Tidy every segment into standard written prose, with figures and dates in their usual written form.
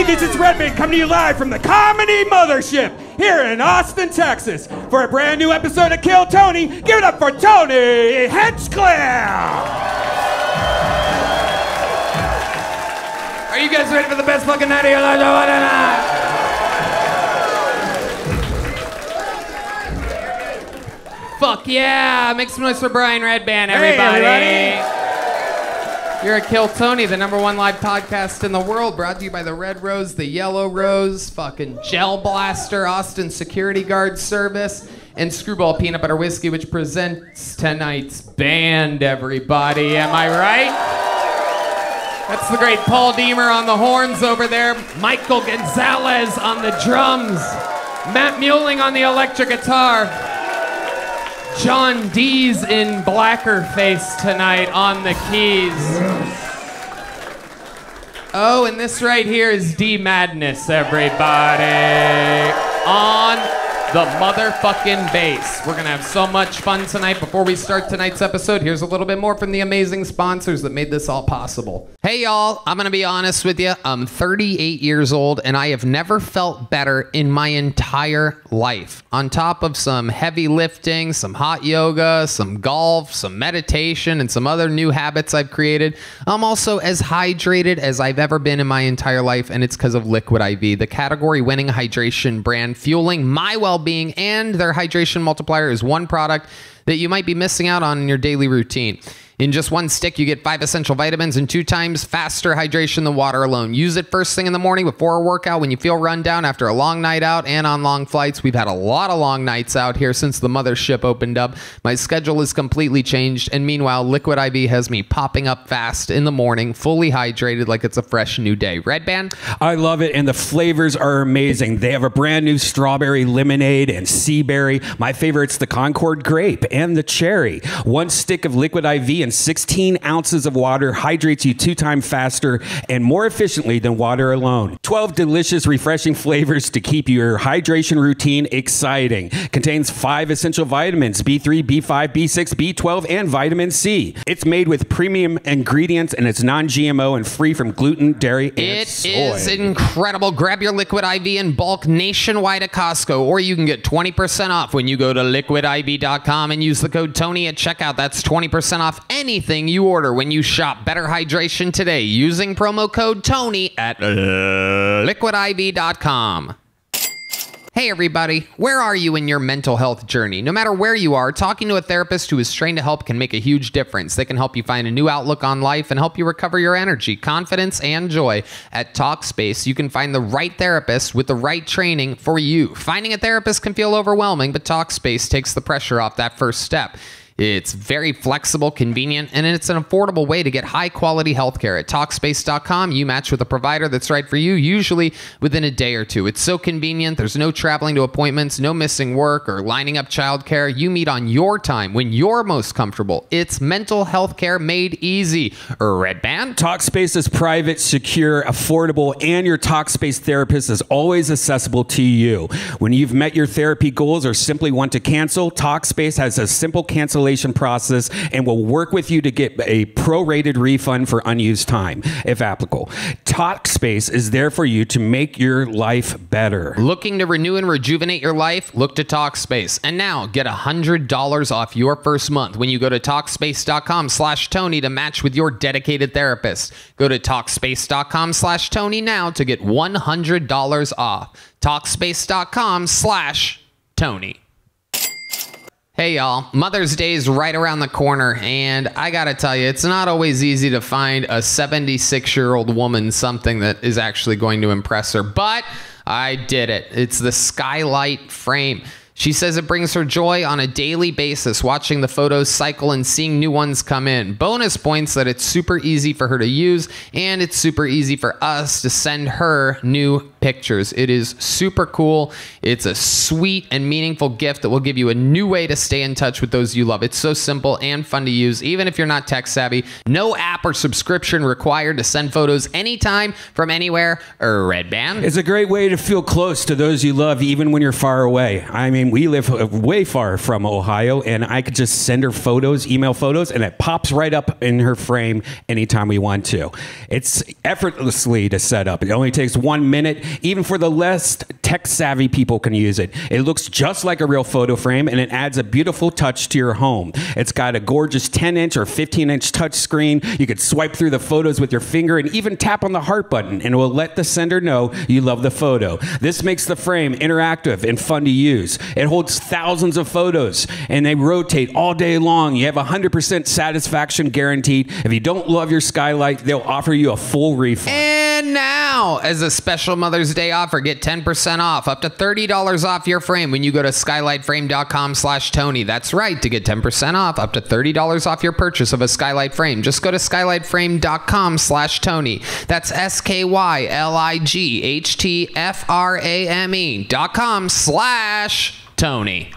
everybody, this is Redban coming to you live from the Comedy Mothership here in Austin, Texas, for a brand new episode of Kill Tony. Give it up for Tony Hinchcliffe! Are you guys ready for the best fucking night of your life? Fuck yeah! Make some noise for Brian Redban, everybody. Hey, everybody. You're at Kill Tony, the #1 live podcast in the world, brought to you by the Red Rose, the Yellow Rose, fucking Gel Blaster, Austin Security Guard Service, and Screwball Peanut Butter Whiskey, which presents tonight's band, everybody. Am I right? That's the great Paul Deemer on the horns over there, Michael Gonzalez on the drums, Matt Muehling on the electric guitar, John D's in Blackerface tonight on the keys. Oh, and this right here is D Madness, everybody. On the motherfucking bass. We're going to have so much fun tonight. Before we start tonight's episode, here's a little bit more from the amazing sponsors that made this all possible. Hey, y'all. I'm going to be honest with you. I'm 38 years old, and I have never felt better in my entire life. On top of some heavy lifting, some hot yoga, some golf, some meditation, and some other new habits I've created, I'm also as hydrated as I've ever been in my entire life, and it's because of Liquid IV, the category-winning hydration brand fueling my well-being, and their hydration multiplier is one product that you might be missing out on in your daily routine. In just one stick, you get 5 essential vitamins and 2 times faster hydration than water alone. Use it first thing in the morning before a workout, when you feel run down after a long night out, and on long flights. We've had a lot of long nights out here since the mothership opened up. My schedule is completely changed, and meanwhile, Liquid IV has me popping up fast in the morning, fully hydrated like it's a fresh new day. Redban? I love it, and the flavors are amazing. They have a brand new strawberry lemonade and sea berry. My favorite's the Concord grape and the cherry. One stick of Liquid IV and 16 ounces of water hydrates you 2 times faster and more efficiently than water alone. 12 delicious, refreshing flavors to keep your hydration routine exciting. Contains 5 essential vitamins, B3, B5, B6, B12, and vitamin C. It's made with premium ingredients, and it's non-GMO and free from gluten, dairy, and soy. It is incredible. Grab your Liquid IV in bulk nationwide at Costco, or you can get 20% off when you go to liquidiv.com and use the code Tony at checkout. That's 20% off anything you order when you shop Better Hydration today using promo code Tony at liquidiv.com. Hey everybody, where are you in your mental health journey? No matter where you are, talking to a therapist who is trained to help can make a huge difference. They can help you find a new outlook on life and help you recover your energy, confidence, and joy. At Talkspace, you can find the right therapist with the right training for you. Finding a therapist can feel overwhelming, but Talkspace takes the pressure off that first step. It's very flexible, convenient, and it's an affordable way to get high-quality healthcare. At Talkspace.com, you match with a provider that's right for you, usually within a day or 2. It's so convenient. There's no traveling to appointments, no missing work, or lining up childcare. You meet on your time, when you're most comfortable. It's mental health care made easy. Redban? Talkspace is private, secure, affordable, and your Talkspace therapist is always accessible to you. When you've met your therapy goals or simply want to cancel, Talkspace has a simple cancellation process and will work with you to get a prorated refund for unused time, if applicable. Talkspace is there for you to make your life better. Looking to renew and rejuvenate your life? Look to Talkspace. And now, get $100 off your first month when you go to Talkspace.com/Tony to match with your dedicated therapist. Go to Talkspace.com/Tony now to get $100 off. Talkspace.com/Tony. Hey y'all, Mother's Day is right around the corner, and I gotta tell you, it's not always easy to find a 76-year-old woman something that is actually going to impress her, but I did it. It's the Skylight Frame. She says it brings her joy on a daily basis, watching the photos cycle and seeing new ones come in. Bonus points that it's super easy for her to use, and it's super easy for us to send her new pictures. It is super cool. It's a sweet and meaningful gift that will give you a new way to stay in touch with those you love. It's so simple and fun to use, even if you're not tech savvy. No app or subscription required to send photos anytime from anywhere or Redban. It's a great way to feel close to those you love, even when you're far away. I mean, we live way far from Ohio, and I could just send her photos, email photos, and it pops right up in her frame anytime we want to. It's effortlessly to set up. It only takes 1 minute. Even for the less tech-savvy people can use it. It looks just like a real photo frame, and it adds a beautiful touch to your home. It's got a gorgeous 10-inch or 15-inch touch screen. You could swipe through the photos with your finger and even tap on the heart button, and it will let the sender know you love the photo. This makes the frame interactive and fun to use. It holds thousands of photos, and they rotate all day long. You have 100% satisfaction guaranteed. If you don't love your skylight, they'll offer you a full refund. And now, as a special Mother's Day offer, get 10% off, up to $30 off your frame when you go to skylightframe.com/Tony. That's right, to get 10% off, up to $30 off your purchase of a Skylight Frame. Just go to skylightframe.com/Tony. That's SKYLIGHTHTFRAME.com/Tony.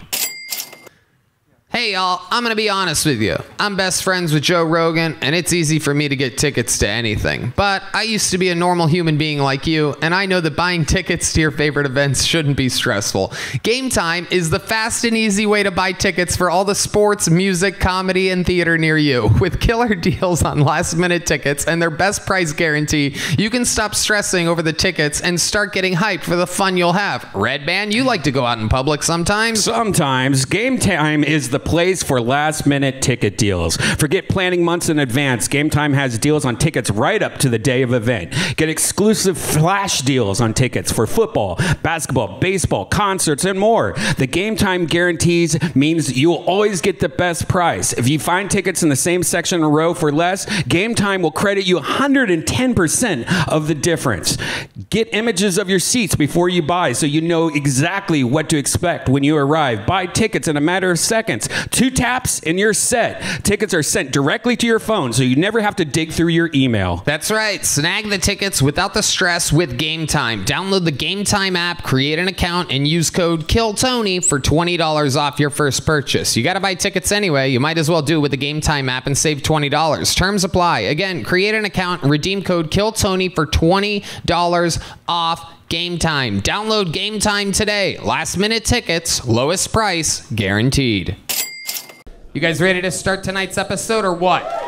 Hey, y'all, I'm going to be honest with you. I'm best friends with Joe Rogan, and it's easy for me to get tickets to anything. But I used to be a normal human being like you, and I know that buying tickets to your favorite events shouldn't be stressful. Game Time is the fast and easy way to buy tickets for all the sports, music, comedy, and theater near you. With killer deals on last-minute tickets and their best price guarantee, you can stop stressing over the tickets and start getting hyped for the fun you'll have. Redban, you like to go out in public sometimes. Sometimes. Game Time is the place for last-minute ticket deals. Forget planning months in advance. Game Time has deals on tickets right up to the day of event. Get exclusive flash deals on tickets for football, basketball, baseball, concerts, and more. The Game Time guarantees means you will always get the best price. If you find tickets in the same section or row for less, Game Time will credit you 110% of the difference. Get images of your seats before you buy so you know exactly what to expect when you arrive. Buy tickets in a matter of seconds. 2 taps and you're set. Tickets are sent directly to your phone, so you never have to dig through your email. That's right. Snag the tickets without the stress with Game Time. Download the Game Time app, create an account, and use code KILLTONY for $20 off your first purchase. You got to buy tickets anyway. You might as well do it with the Game Time app and save $20. Terms apply. Again, create an account and redeem code KILLTONY for $20 off Game Time. Download Game Time today. Last-minute tickets, lowest price, guaranteed. You guys ready to start tonight's episode or what? All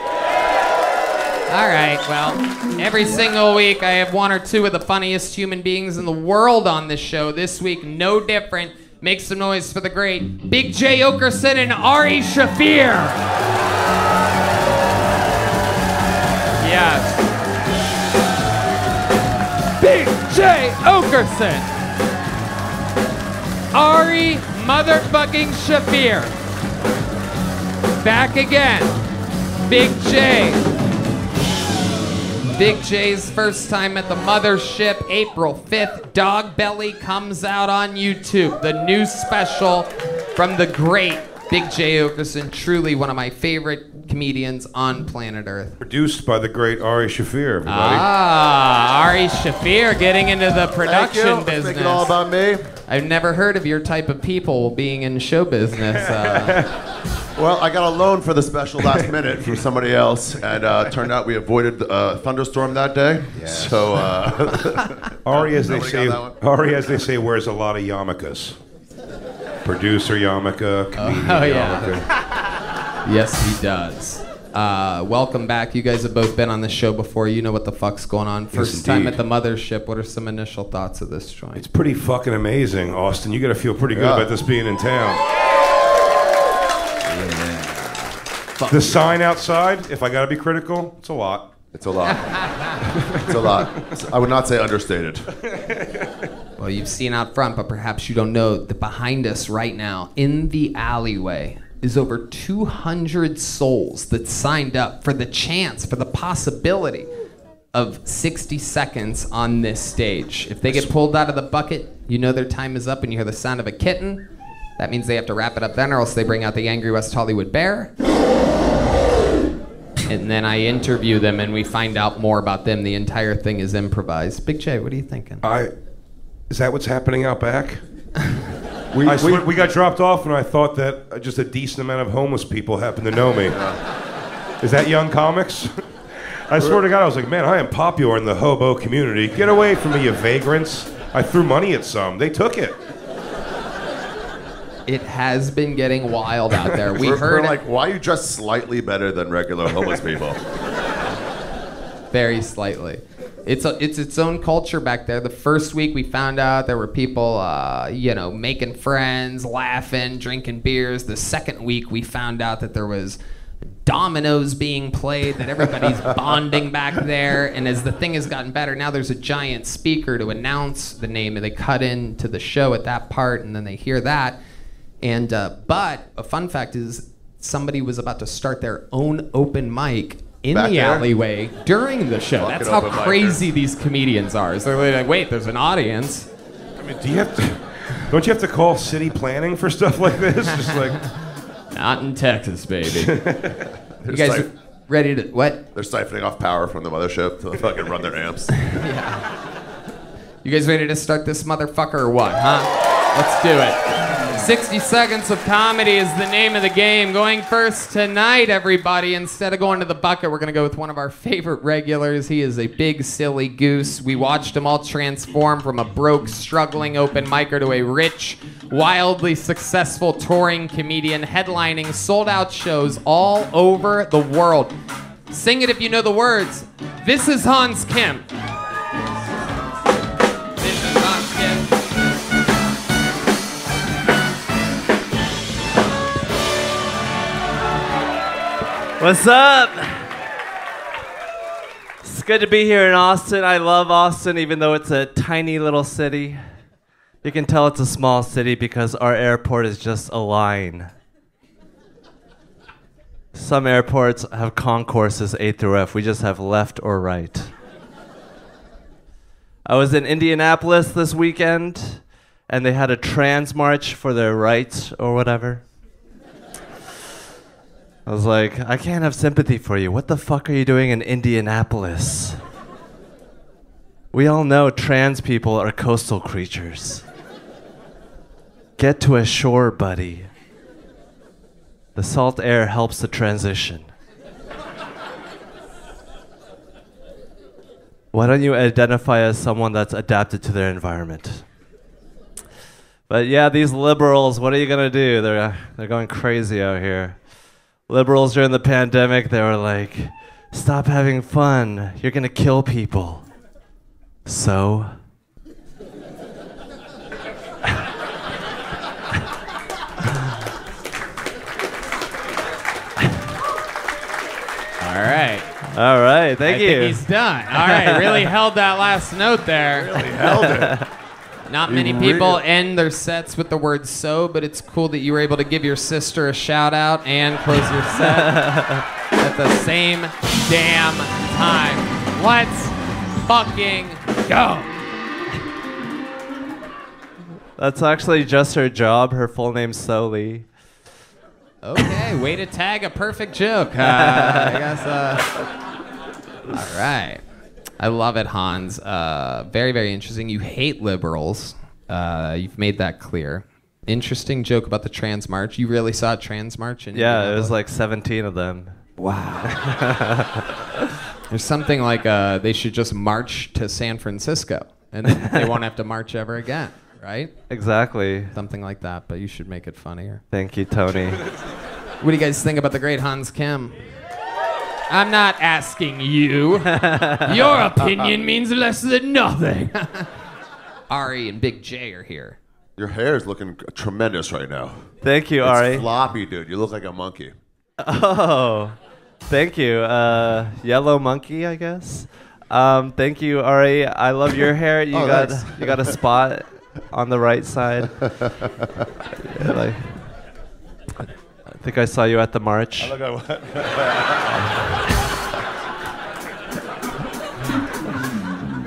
right, well, every single week I have one or two of the funniest human beings in the world on this show. This week, no different. Make some noise for the great Big Jay Oakerson and Ari Shaffir. Yes. Big Jay Oakerson. Ari motherfucking Shaffir. Back again, Big Jay. Big Jay's first time at the mothership, April 5th. Dog Belly comes out on YouTube. The new special from the great Big Jay Oakerson, truly one of my favorite comedians on planet Earth. Produced by the great Ari Shaffir, everybody. Ah, Ari Shaffir getting into the production business. Make it all about me. I've never heard of your type of people being in show business. Well, I got a loan for the special last minute from somebody else, and turned out we avoided a thunderstorm that day. Yes. So Ari, as they say, wears a lot of yarmulkes. Producer yarmulke, comedian yarmulke. Yes, he does. Welcome back. You guys have both been on the show before. You know what the fuck's going on. First time at the mothership. What are some initial thoughts of this joint? It's pretty fucking amazing, Austin. You got to feel pretty good about this being in town. The sign outside, if I gotta be critical, it's a lot. It's a lot. It's a lot. I would not say understated. Well, you've seen out front, but perhaps you don't know that behind us right now, in the alleyway, is over 200 souls that signed up for the chance, for the possibility of 60 seconds on this stage. If they get pulled out of the bucket, you know their time is up and you hear the sound of a kitten. That means they have to wrap it up then, or else they bring out the angry West Hollywood bear. And then I interview them, and we find out more about them. The entire thing is improvised. Big Jay, what are you thinking? I Is that what's happening out back? We got dropped off, and I thought that just a decent amount of homeless people happened to know me. Is that Young Comics? I swear to God, I was like, man, I am popular in the hobo community. Get away from me, you vagrants. I threw money at some. They took it. It has been getting wild out there. We heard... We're like, why are you dressed slightly better than regular homeless people? Very slightly. It's its own culture back there. The first week we found out there were people, making friends, laughing, drinking beers. The second week we found out that there was dominoes being played, that everybody's bonding back there. And as the thing has gotten better, now there's a giant speaker to announce the name, and they cut into the show at that part, and then they hear that. And but a fun fact is somebody was about to start their own open mic in back the alleyway there? During the show. That's how crazy these comedians are. Is they're like, wait, there's an audience. I mean, don't you have to call city planning for stuff like this? Just like, not in Texas, baby. You guys ready to what? They're siphoning off power from the mothership to fucking run their amps. Yeah. You guys ready to start this motherfucker or what? Huh? Let's do it. 60 seconds of comedy is the name of the game. Going first tonight, everybody. Instead of going to the bucket, we're going to go with one of our favorite regulars. He is a big, silly goose. We watched him all transform from a broke, struggling open micer to a rich, wildly successful touring comedian, headlining sold-out shows all over the world. Sing it if you know the words. This is Hans Kim. What's up? It's good to be here in Austin. I love Austin, even though it's a tiny little city. You can tell it's a small city because our airport is just a line. Some airports have concourses A through F. We just have left or right. I was in Indianapolis this weekend, and they had a trans march for their rights or whatever. I was like, I can't have sympathy for you. What the fuck are you doing in Indianapolis? We all know trans people are coastal creatures. Get to a shore, buddy. The salt air helps the transition. Why don't you identify as someone that's adapted to their environment? But yeah, these liberals, what are you gonna do? They're going crazy out here. Liberals during the pandemic, they were like, stop having fun. You're going to kill people. So? All right. Thank you. I think he's done. All right. Really held that last note there. Really held it. Not many people end their sets with the word so, but it's cool that you were able to give your sister a shout out and close your set at the same damn time. Let's fucking go. That's actually just her job. Her full name's Soli. Okay, way to tag a perfect joke. I guess. All right. I love it, Hans. Very, very interesting. You hate liberals. You've made that clear. Interesting joke about the trans march. You really saw a trans march? Yeah, it was like 17 of them. Wow. There's something like they should just march to San Francisco, and then they won't have to march ever again, right? Exactly. Something like that, but you should make it funnier. Thank you, Tony. What do you guys think about the great Hans Kim? I'm not asking you. Your opinion means less than nothing. Ari and Big Jay are here. Your hair is looking tremendous right now. Thank you, Ari. It's floppy, dude. You look like a monkey. Oh, thank you. Yellow monkey, I guess. Thank you, Ari. I love your hair. You got a spot on the right side. Yeah, I think I saw you at the march. I look at what?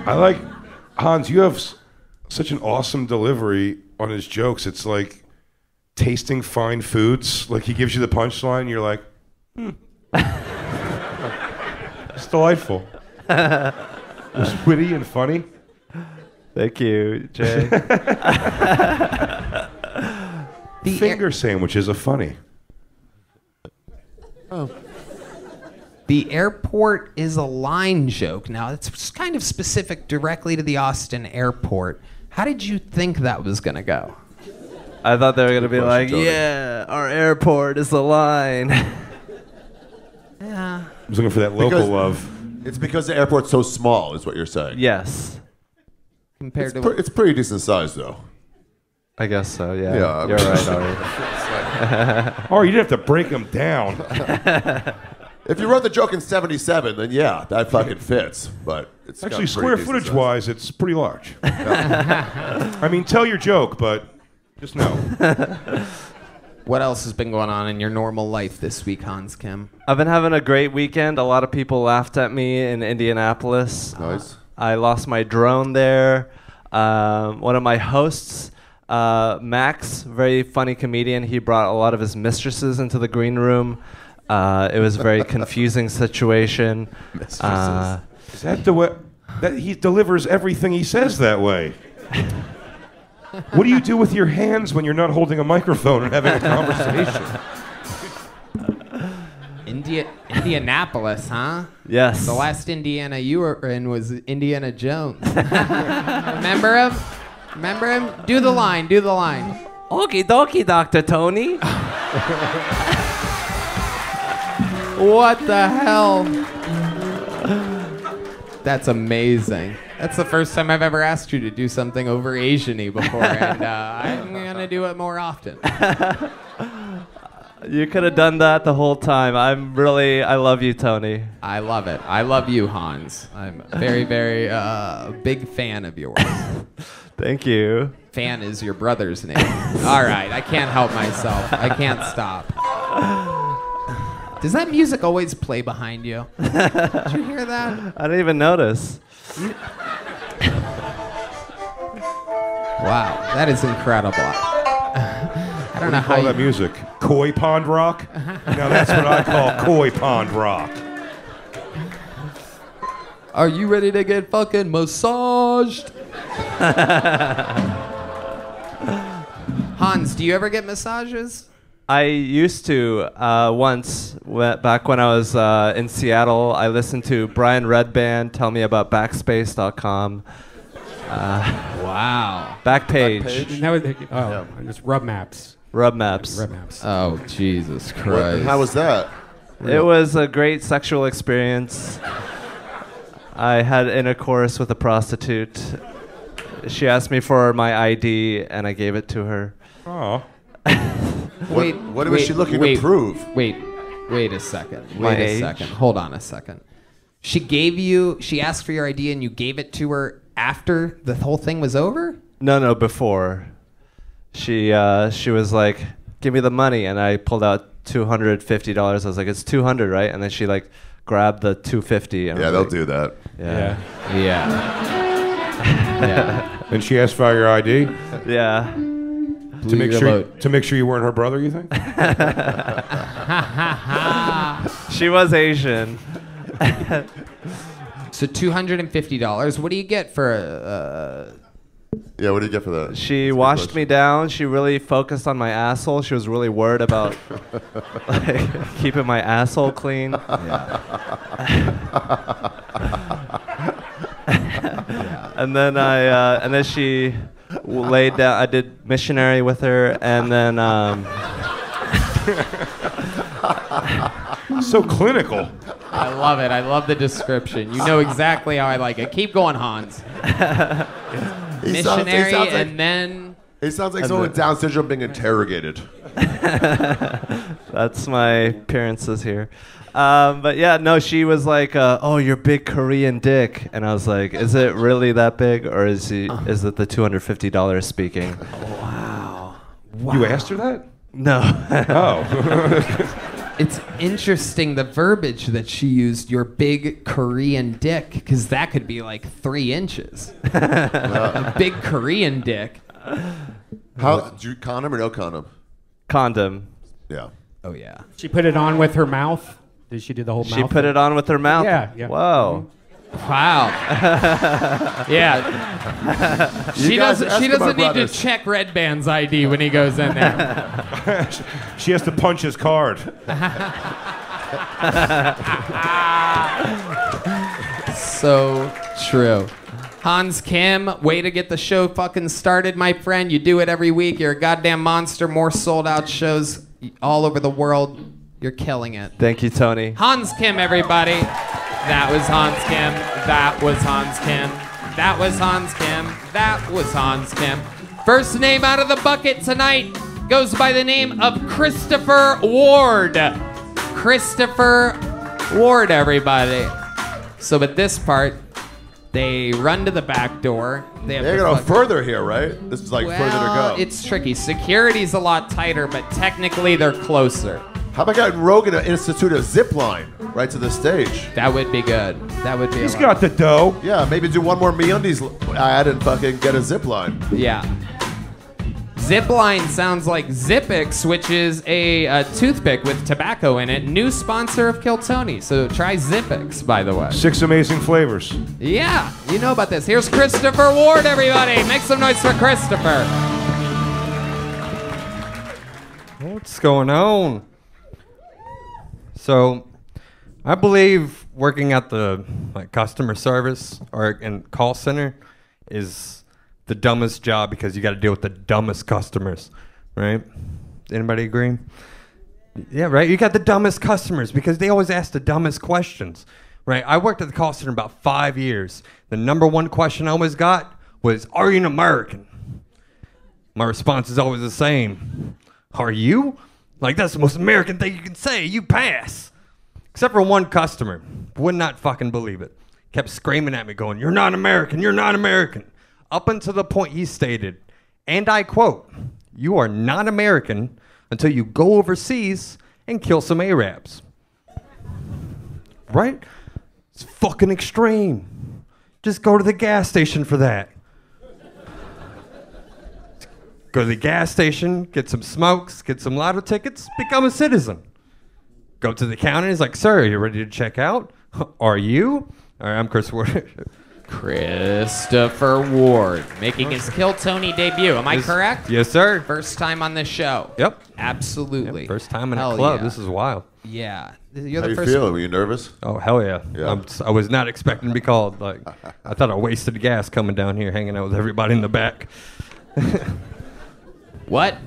I like, Hans, you have such an awesome delivery on his jokes. It's like tasting fine foods. Like he gives you the punchline, and you're like, It's delightful. It was witty and funny. Thank you, Jay. Finger sandwiches are funny. Oh. The airport is a line joke. Now, it's kind of specific directly to the Austin airport. How did you think that was going to go? I thought they were going to be like, yeah, our airport is the line. Yeah. I was looking for that local love. It's because the airport's so small is what you're saying. Yes. It's pretty decent size, though. I guess so, yeah. You're right, Ari. Ari, you'd have to break them down. If you wrote the joke in 77, then yeah, that fucking fits. But it's actually, square footage-wise, it's pretty large. I mean, tell your joke, but just know. What else has been going on in your normal life this week, Hans Kim? I've been having a great weekend. A lot of people laughed at me in Indianapolis. Nice. I lost my drone there. One of my hosts, Max, very funny comedian, he brought a lot of his mistresses into the green room. It was a very confusing situation. Mistresses. Is that the way that he delivers everything he says that way? What do you do with your hands when you're not holding a microphone and having a conversation? Indianapolis, huh? Yes. The last Indiana you were in was Indiana Jones. Remember him? Remember him? Do the line, do the line. Okie dokie, Dr. Tony. What the hell? That's amazing. That's the first time I've ever asked you to do something over Asian-y before, and I'm going to do it more often. You could have done that the whole time. I love you, Tony. I love it. I love you, Hans. I'm a very, very big fan of yours. Thank you. Fan is your brother's name. All right. I can't help myself. I can't stop. Does that music always play behind you? Did you hear that? I didn't even notice. Wow, that is incredible. I don't know how you call that music. Koi pond rock? Now that's what I call koi pond rock. Are you ready to get fucking massaged? Hans, do you ever get massages? I used to once, back when I was in Seattle. I listened to Brian Redban tell me about Backspace.com. Wow. Backpage. Just rub maps. Rub maps. Rub maps. Oh, Jesus Christ. How was that? It was a great sexual experience. I had intercourse with a prostitute. She asked me for my ID, and I gave it to her. Oh. What was she looking to prove? Wait a second. Hold on a second. She asked for your ID and you gave it to her after the whole thing was over? No, before. She was like, give me the money. And I pulled out $250. I was like, it's $200, right? And then she like grabbed the $250. And yeah, they'll do that. Yeah. And she asked for your ID? Yeah. To make sure you weren't her brother, you think? She was Asian. So $250. What do you get for what do you get for that? She washed me down. She really focused on my asshole. She was really worried about like, keeping my asshole clean. Yeah. And then she laid down. I did missionary with her, and then so clinical. I love it. I love the description. You know exactly how I like it. Keep going, Hans. It sounds like someone with Down syndrome being interrogated. That's my appearances here. But yeah, no, she was like, oh, your big Korean dick. And I was like, is it really that big? Or is it the $250 speaking? Wow. You asked her that? No. Oh. It's interesting, the verbiage that she used, your big Korean dick, because that could be like 3 inches. A big Korean dick. How, do you condom or no condom? Condom. Yeah. Oh, yeah. She put it on with her mouth? Did she do the whole mouth? She put it on with her mouth? Yeah. Whoa. Wow. Yeah. She doesn't need to check Redban's ID when he goes in there. She has to punch his card. So true. Hans Kim, way to get the show fucking started, my friend. You do it every week. You're a goddamn monster. More sold out shows all over the world. You're killing it. Thank you, Tony. Hans Kim, everybody. That was Hans Kim. That was Hans Kim. That was Hans Kim. That was Hans Kim. First name out of the bucket tonight goes by the name of Christopher Ward. Christopher Ward, everybody. So at this part, they run to the back door. They're going to go further here, right? This is like further to go. It's tricky. Security's a lot tighter, but technically they're closer. How about getting Rogan to institute a zip line right to the stage? That would be good. That would be. He's got the dough. Yeah, maybe do one more MeUndies ad and fucking get a zip line. Yeah. Zip line sounds like Zipix, which is a toothpick with tobacco in it. New sponsor of Kill Tony. So try Zipix, by the way. 6 amazing flavors. Yeah, you know about this. Here's Christopher Ward, everybody. Make some noise for Christopher. What's going on? So, I believe working at the customer service and call center is the dumbest job because you got to deal with the dumbest customers, right? Anybody agree? Yeah, right? You got the dumbest customers because they always ask the dumbest questions, right? I worked at the call center about 5 years. The #1 question I always got was, "Are you an American?" My response is always the same. "Are you?" Like, that's the most American thing you can say. You pass. Except for one customer. Would not fucking believe it. Kept screaming at me going, "You're not American. You're not American." Up until the point he stated, and I quote, "You are not American until you go overseas and kill some Arabs." Right? It's fucking extreme. Just go to the gas station for that. Go to the gas station, get some smokes, get some lotto tickets, become a citizen. Go to the counter, he's like, "Sir, are you ready to check out? Are you?" All right, I'm Chris Ward. Christopher Ward, making his Kill Tony debut. Am I correct? Yes, sir. First time on this show. Yep. Absolutely. Yep, first time in a club. Yeah. This is wild. Yeah. You're the first. How you feeling? Were you nervous? Oh, hell yeah. I was not expecting to be called. Like, I thought I wasted gas coming down here, hanging out with everybody in the back. What?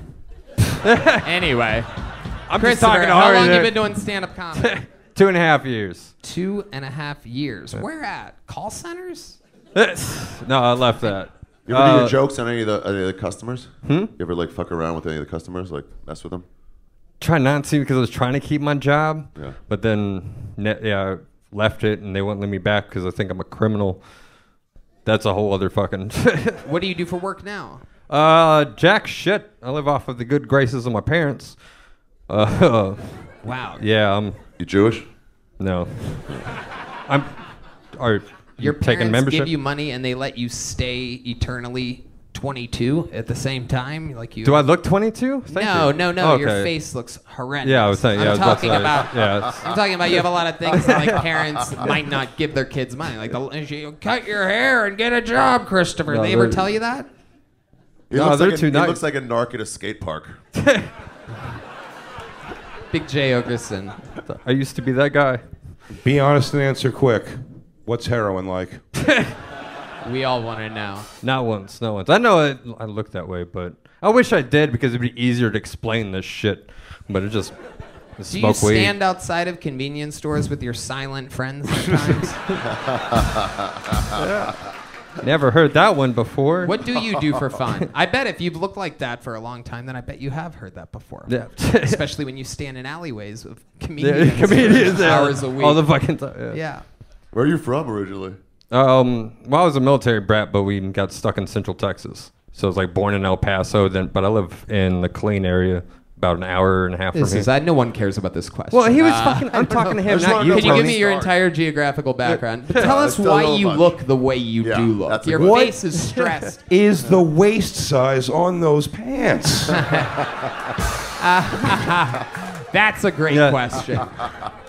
Anyway, I'm just talking. How long have you been doing stand-up comedy? 2.5 years. 2.5 years. Where at? Call centers? No, I left that. You ever do your jokes on any of the customers? You ever like fuck around with any of the customers? Like mess with them? Try not to because I was trying to keep my job. Yeah. But then I left it and they wouldn't let me back because I think I'm a criminal. That's a whole other fucking... What do you do for work now? Jack shit. I live off of the good graces of my parents. Wow. Yeah, You Jewish? No. Your parents give you money and they let you stay eternally 22 at the same time? Like you? Do I look 22? No. Oh, okay. Your face looks horrendous. Yeah, I was saying. I'm talking about you have a lot of things that like parents might not give their kids money. Like cut your hair and get a job, Christopher. They ever tell you that? He looks like a narc at a skate park. Big Jay Oakerson. I used to be that guy. Be honest and answer quick. What's heroin like? We all want to know. Not once. I know I look that way, but I wish I did because it'd be easier to explain this shit. But it just smoke weed. Do you stand outside of convenience stores with your silent friends sometimes? Yeah. Never heard that one before. What do you do for fun? I bet if you've looked like that for a long time, then I bet you have heard that before. Yeah. Especially when you stand in alleyways of comedians hours a week. All the fucking time. Yeah. Where are you from originally? Well, I was a military brat, but we got stuck in Central Texas. So I was like born in El Paso, but I live in the Killeen area. About an hour and a half from here. No one cares about this question. Well, he was fucking... I'm talking to him, not you. Can you give me your entire geographical background? But tell us why you look the way you do look. Your face is stressed. Is the waist size on those pants? That's a great question.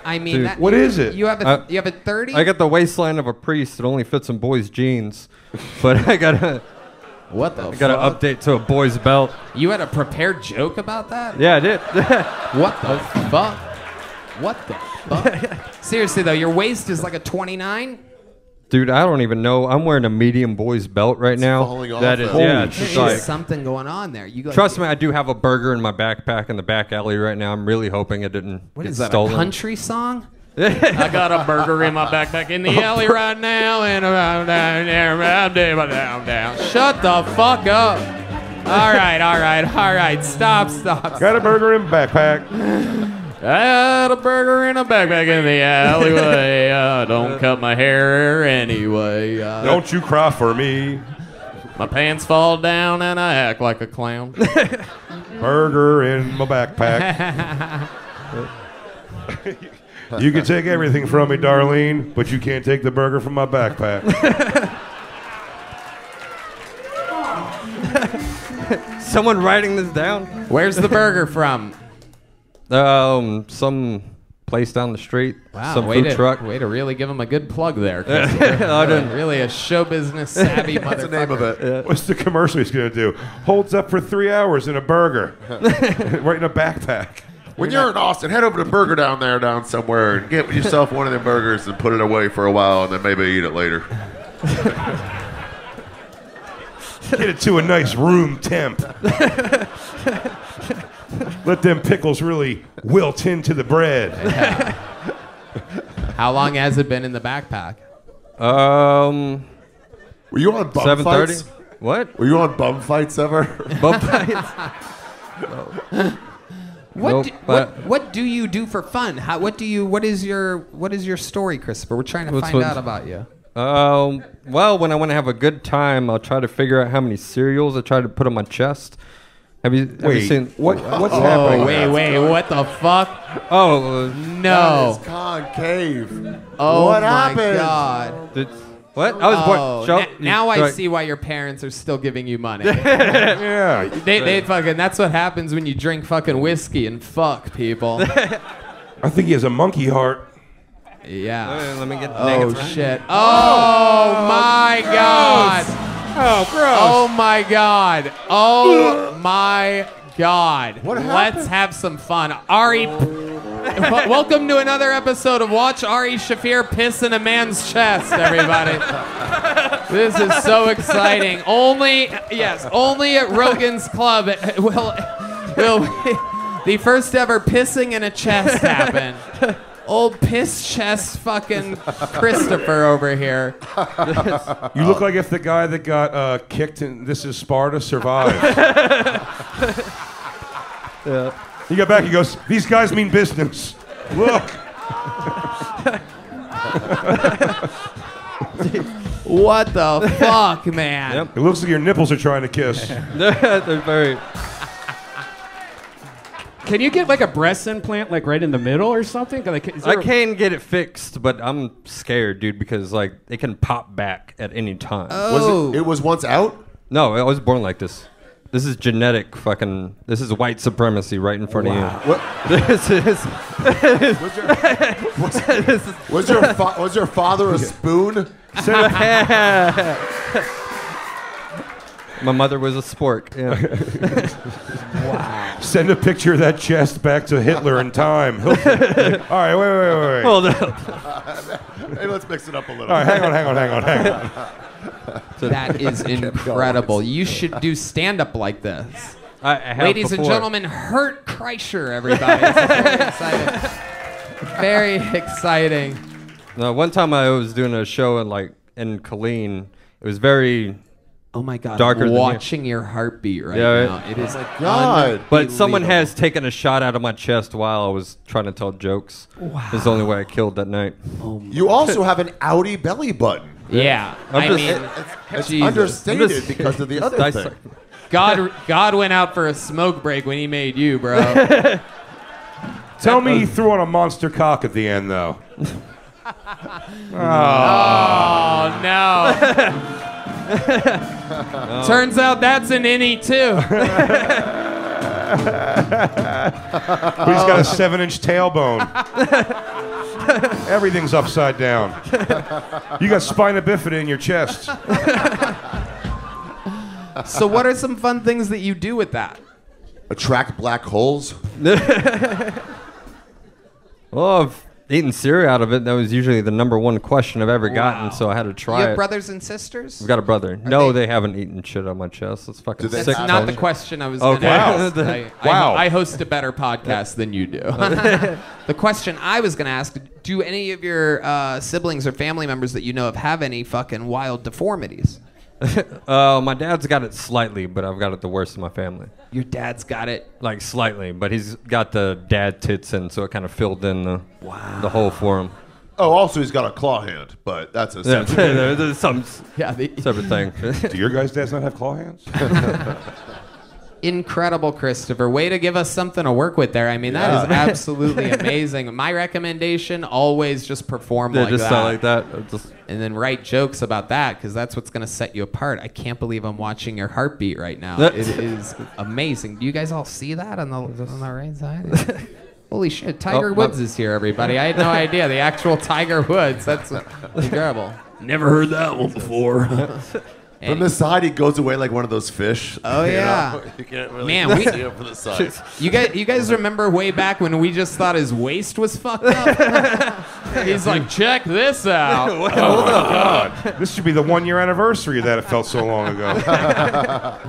I mean, that, what is it? You have a 30? I got the waistline of a priest. It only fits in boys' jeans. But I got a... What the fuck? I got an update to a boy's belt. You had a prepared joke about that? Yeah, I did. What the fuck? What the fuck? Seriously, though, your waist is like a 29? Dude, I don't even know. I'm wearing a medium boy's belt right now. Falling off that is, yeah, it's just like, something going on there. You guys, trust me, I do have a burger in my backpack in the back alley right now. I'm really hoping it didn't get stolen. What is that, a country song? I got a burger in my backpack in the alley right now, and around down. Shut the fuck up! All right. Stop. Got a burger in backpack. I had a burger in a backpack in the alleyway. I don't cut my hair anyway. Don't you cry for me. My pants fall down and I act like a clown. Burger in my backpack. You can take everything from me, Darlene, but you can't take the burger from my backpack. Someone writing this down? Where's the burger from? Some place down the street. Wow, some food truck. Way to really give him a good plug there. Really a show business savvy motherfucker. That's the name of it. Yeah. What's the commercial he's going to do? Holds up for 3 hours in a burger. Right in a backpack. When you're in Austin, head over to Burger Down there down somewhere and get yourself one of them burgers and put it away for a while and then maybe eat it later. Get it to a nice room temp. Let them pickles really wilt into the bread. Yeah. How long has it been in the backpack? Were you on bum 7:30? Fights? What? Were you on bum fights ever? Bum fights? No. What do you do for fun? What is your story, Christopher? We're trying to find out about you. Well, when I want to have a good time, I'll try to figure out how many cereals I try to put on my chest. Have you seen what's happening? Wait, what the fuck? Oh no! That is concave. Oh what my happened? God! What? I was born. Now I see why your parents are still giving you money. Yeah. They fucking. That's what happens when you drink fucking whiskey and fuck people. I think he has a monkey heart. Yeah. Let me get. Oh shit! Right. Oh my gross. God! Oh, gross. Oh, my God. What happened? Let's have some fun. Ari, welcome to another episode of Watch Ari Shaffir Piss in a Man's Chest, everybody. This is so exciting. Only at Rogan's Club will the first ever pissing in a chest happen. Old piss chest fucking Christopher over here. You look like if the guy that got kicked in This Is Sparta survived. Yeah. He got back, he goes, these guys mean business. Look. What the fuck, man? Yep. It looks like your nipples are trying to kiss. They're very... Can you get like a breast implant like right in the middle or something? I can get it fixed, but I'm scared, dude, because like it can pop back at any time. Oh. Was it was once out? No, I was born like this. This is genetic fucking... This is white supremacy right in front of you. What? Was your father a spoon? My mother was a spork. Yeah. Wow. Send a picture of that chest back to Hitler in time. All right, wait. Hold up. Hey, let's mix it up a little. All right, hang on. That is incredible. You should do stand-up like this. Ladies and gentlemen, Hurt Kreischer, everybody. Very exciting. No, one time I was doing a show in Killeen. It was very... Oh my God! I'm watching your heartbeat right now. It is like God. But someone has taken a shot out of my chest while I was trying to tell jokes. Wow! It's the only way I killed that night. Oh my. You also have an outie belly button. Yeah, I mean, it's understated because of the other thing. God went out for a smoke break when he made you, bro. Tell me he threw on a monster cock at the end, though. Oh no. Turns out that's an innie too. But he's got a 7-inch tailbone. Everything's upside down. You got spina bifida in your chest. So what are some fun things that you do with that? Attract black holes? Well, I've eaten cereal out of it. That was usually the #1 question I've ever gotten, so I had to try it. You have brothers and sisters? I've got a brother. No, they haven't eaten shit on my chest. That's fucking sick. That's not the question I was going to ask. Wow. I host a better podcast than you do. The question I was going to ask, do any of your siblings or family members that you know of have any fucking wild deformities? My dad's got it slightly, but I've got it the worst in my family. Your dad's got it? Like slightly, but he's got the dad tits in, so it kind of filled in the hole for him. Oh, also he's got a claw hand, but that's a separate thing. There's some separate thing. Do your guys' dads not have claw hands? Incredible, Christopher. Way to give us something to work with there. I mean, that is absolutely amazing. My recommendation, always just perform like that. Yeah, just sound like that. And then write jokes about that, because that's what's going to set you apart. I can't believe I'm watching your heartbeat right now. It is amazing. Do you guys all see that on the right side? Holy shit, Tiger Woods is here, everybody. I had no idea. The actual Tiger Woods. That's incredible. Never heard that one before. From the side, he goes away like one of those fish. Oh, yeah. You can't really see him from the side. You guys remember way back when we just thought his waist was fucked up? He's like, check this out. Oh, my God. This should be the 1-year anniversary of that. It felt so long ago.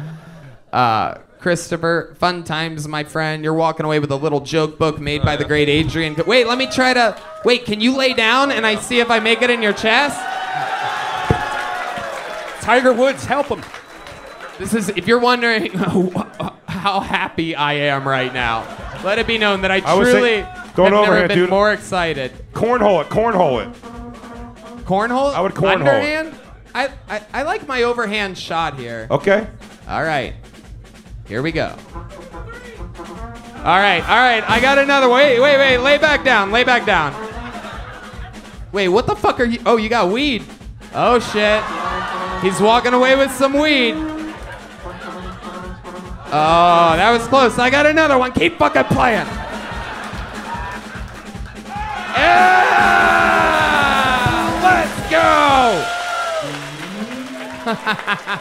Christopher, fun times, my friend. You're walking away with a little joke book made by the great Adrian. Wait, let me try to... Wait, can you lay down and I see if I make it in your chest? Tiger Woods, help him. This is, if you're wondering how happy I am right now, let it be known that I truly have never been more excited. Cornhole it. Cornhole? I would cornhole. Underhand? I like my overhand shot here. Okay. All right. Here we go. All right. I got another. Wait. Lay back down. Wait, what the fuck are you? Oh, you got weed. Oh, shit. He's walking away with some weed. Oh, that was close. I got another one. Keep fucking playing. Yeah! Let's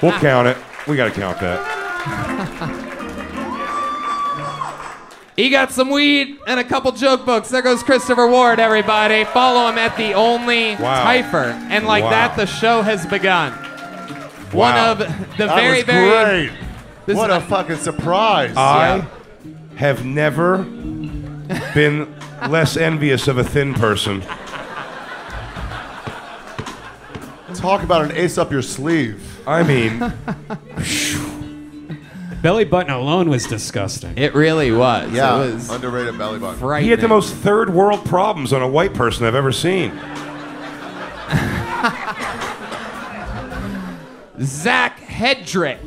go! We'll count it. We got to count that. He got some weed and a couple joke books. There goes Christopher Ward, everybody. Follow him at The Only Typher. And like that, the show has begun. Wow. One of the very, very... Great. What a fucking surprise. I have never been less envious of a thin person. Talk about an ace up your sleeve. I mean... Belly button alone was disgusting. It really was. Yeah, it was underrated belly button. He had the most third world problems on a white person I've ever seen. Zach Hedrick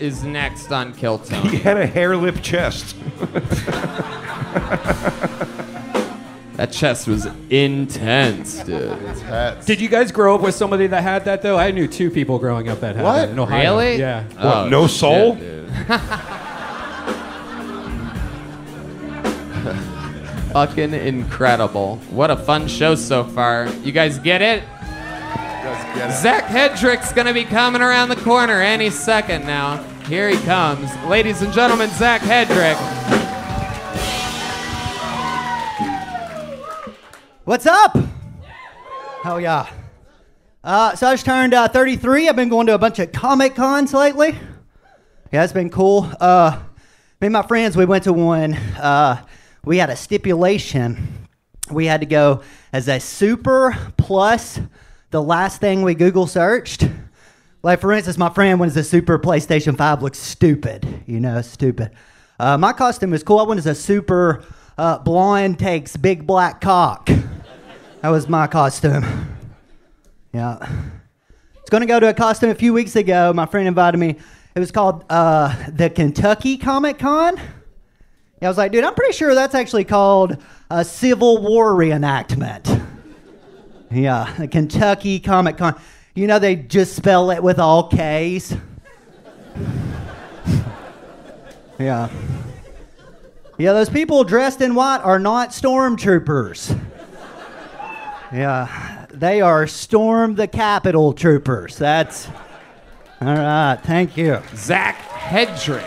is next on Kill Tony. He had a hair-lip chest. That chest was intense, dude. Intense. Did you guys grow up with somebody that had that, though? I knew 2 people growing up that had that in Ohio. Really? Yeah. Oh, no soul? Shit, fucking incredible. What a fun show so far. You guys get it? Zach Hedrick's going to be coming around the corner any second now. Here he comes. Ladies and gentlemen, Zach Hedrick. What's up? Hell yeah. So I just turned 33. I've been going to a bunch of Comic Cons lately. Yeah, it's been cool. Me and my friends, we went to one. We had a stipulation. We had to go as a super plus the last thing we Google searched. Like, for instance, my friend went as a super PlayStation 5. Looks stupid. You know, stupid. My costume was cool. I went as a super blonde takes big black cock. That was my costume. Yeah. I was going to go to a costume a few weeks ago. My friend invited me. It was called the Kentucky Comic Con. Yeah, I was like, dude, I'm pretty sure that's actually called a Civil War reenactment. Yeah, the Kentucky Comic Con. You know they just spell it with all Ks. Yeah. Yeah, those people dressed in white are not stormtroopers. Yeah, they are Storm the Capitol troopers. That's... All right, thank you. Zach Hedrick.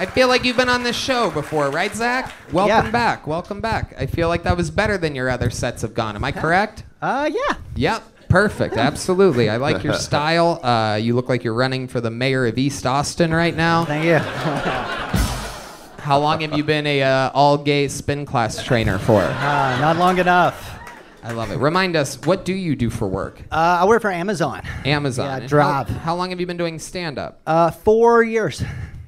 I feel like you've been on this show before, right, Zach? Welcome back. Welcome back. I feel like that was better than your other sets have gone. Am I correct? Yeah. Yep. Perfect. Absolutely. I like your style. You look like you're running for the mayor of East Austin right now. Thank you. How long have you been a all-gay spin class trainer for? Not long enough. I love it. Remind us, what do you do for work? I work for Amazon. Amazon. Yeah, drive. How long have you been doing stand-up? 4 years.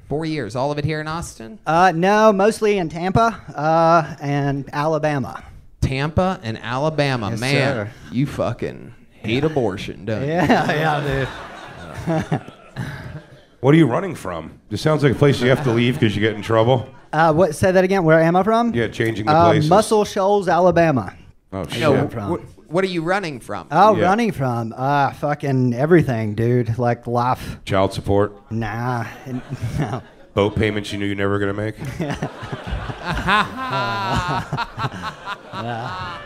4 years. All of it here in Austin? No, mostly in Tampa and Alabama. Tampa and Alabama. Yes, man, sir. You fucking hate abortion, don't you? Yeah, dude. What are you running from? This sounds like a place you have to leave because you get in trouble. What? Say that again. Where am I from? Yeah, changing the places. Muscle Shoals, Alabama. Oh, shit. What are you running from? Oh, yeah. Running from? Fucking everything, dude. Like life. Child support? Nah. No. Boat payments you knew you never going to make?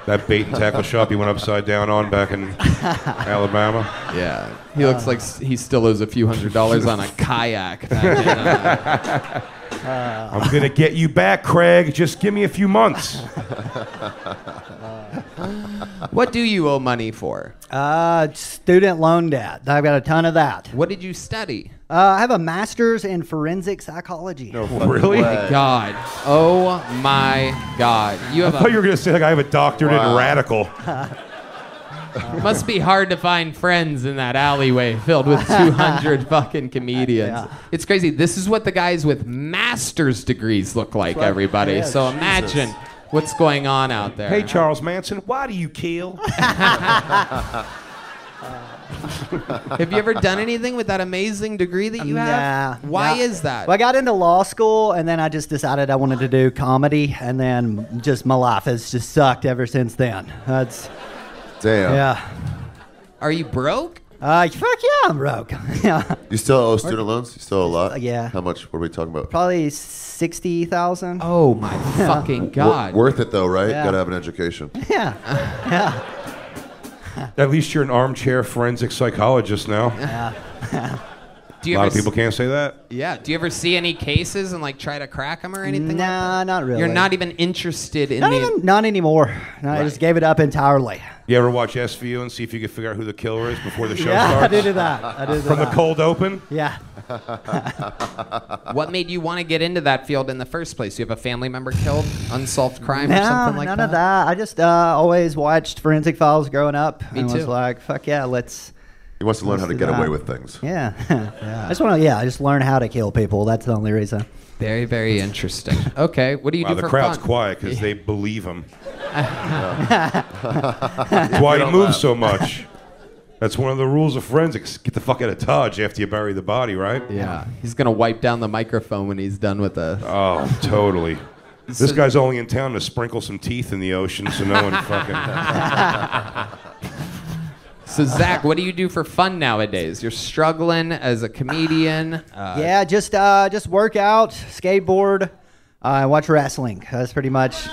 That bait and tackle shop you went upside down on back in Alabama? Yeah. He looks like he still owes a few $100s on a kayak back in, I'm going to get you back, Craig. Just give me a few months. What do you owe money for? Student loan debt. I've got a ton of that. What did you study? I have a master's in forensic psychology. No, really? Oh my God. Oh my God. You have I thought you were going to say, like, I have a doctorate in radical. It must be hard to find friends in that alleyway filled with 200 fucking comedians. Yeah. It's crazy. This is what the guys with master's degrees look like, everybody. Yeah, so Jesus. Imagine... What's going on out there? Hey, Charles Manson, why do you kill? Have you ever done anything with that amazing degree that you have? Nah. Why is that? Well, I got into law school, and then I just decided I wanted to do comedy, and then just my life has just sucked ever since then. That's... Damn. Yeah. Are you broke? Fuck yeah, I'm broke. Yeah. You still owe student loans? You still owe a lot? Yeah. How much? What are we talking about? Probably $60,000. Oh my fucking God. Worth it though, right? Yeah. Gotta have an education. Yeah. Yeah. At least you're an armchair forensic psychologist now. Yeah. A lot of people can't say that. Yeah. Do you ever see any cases and like try to crack them or anything? Nah, like not really. You're not even interested in not anymore. No, right. I just gave it up entirely. You ever watch SVU and see if you could figure out who the killer is before the show starts? I did do that. From the cold open? Yeah. What made you want to get into that field in the first place? You have a family member killed? Unsolved crime or something like that? No, none of that. I just always watched Forensic Files growing up. Me too. I was like, fuck yeah, let's... He wants to learn how to get away with things. Yeah. I just want to, I just learn how to kill people. That's the only reason. Very, very interesting. Okay, what do you do for fun? The crowd's quiet because they believe him. That's why he moves so much. That's one of the rules of forensics. Get the fuck out of Dodge after you bury the body, right? Yeah. He's going to wipe down the microphone when he's done with us. Oh, totally. This guy's only in town to sprinkle some teeth in the ocean so no one fucking... So, Zach, what do you do for fun nowadays? You're struggling as a comedian. Yeah, just work out, skateboard, watch wrestling. That's pretty much,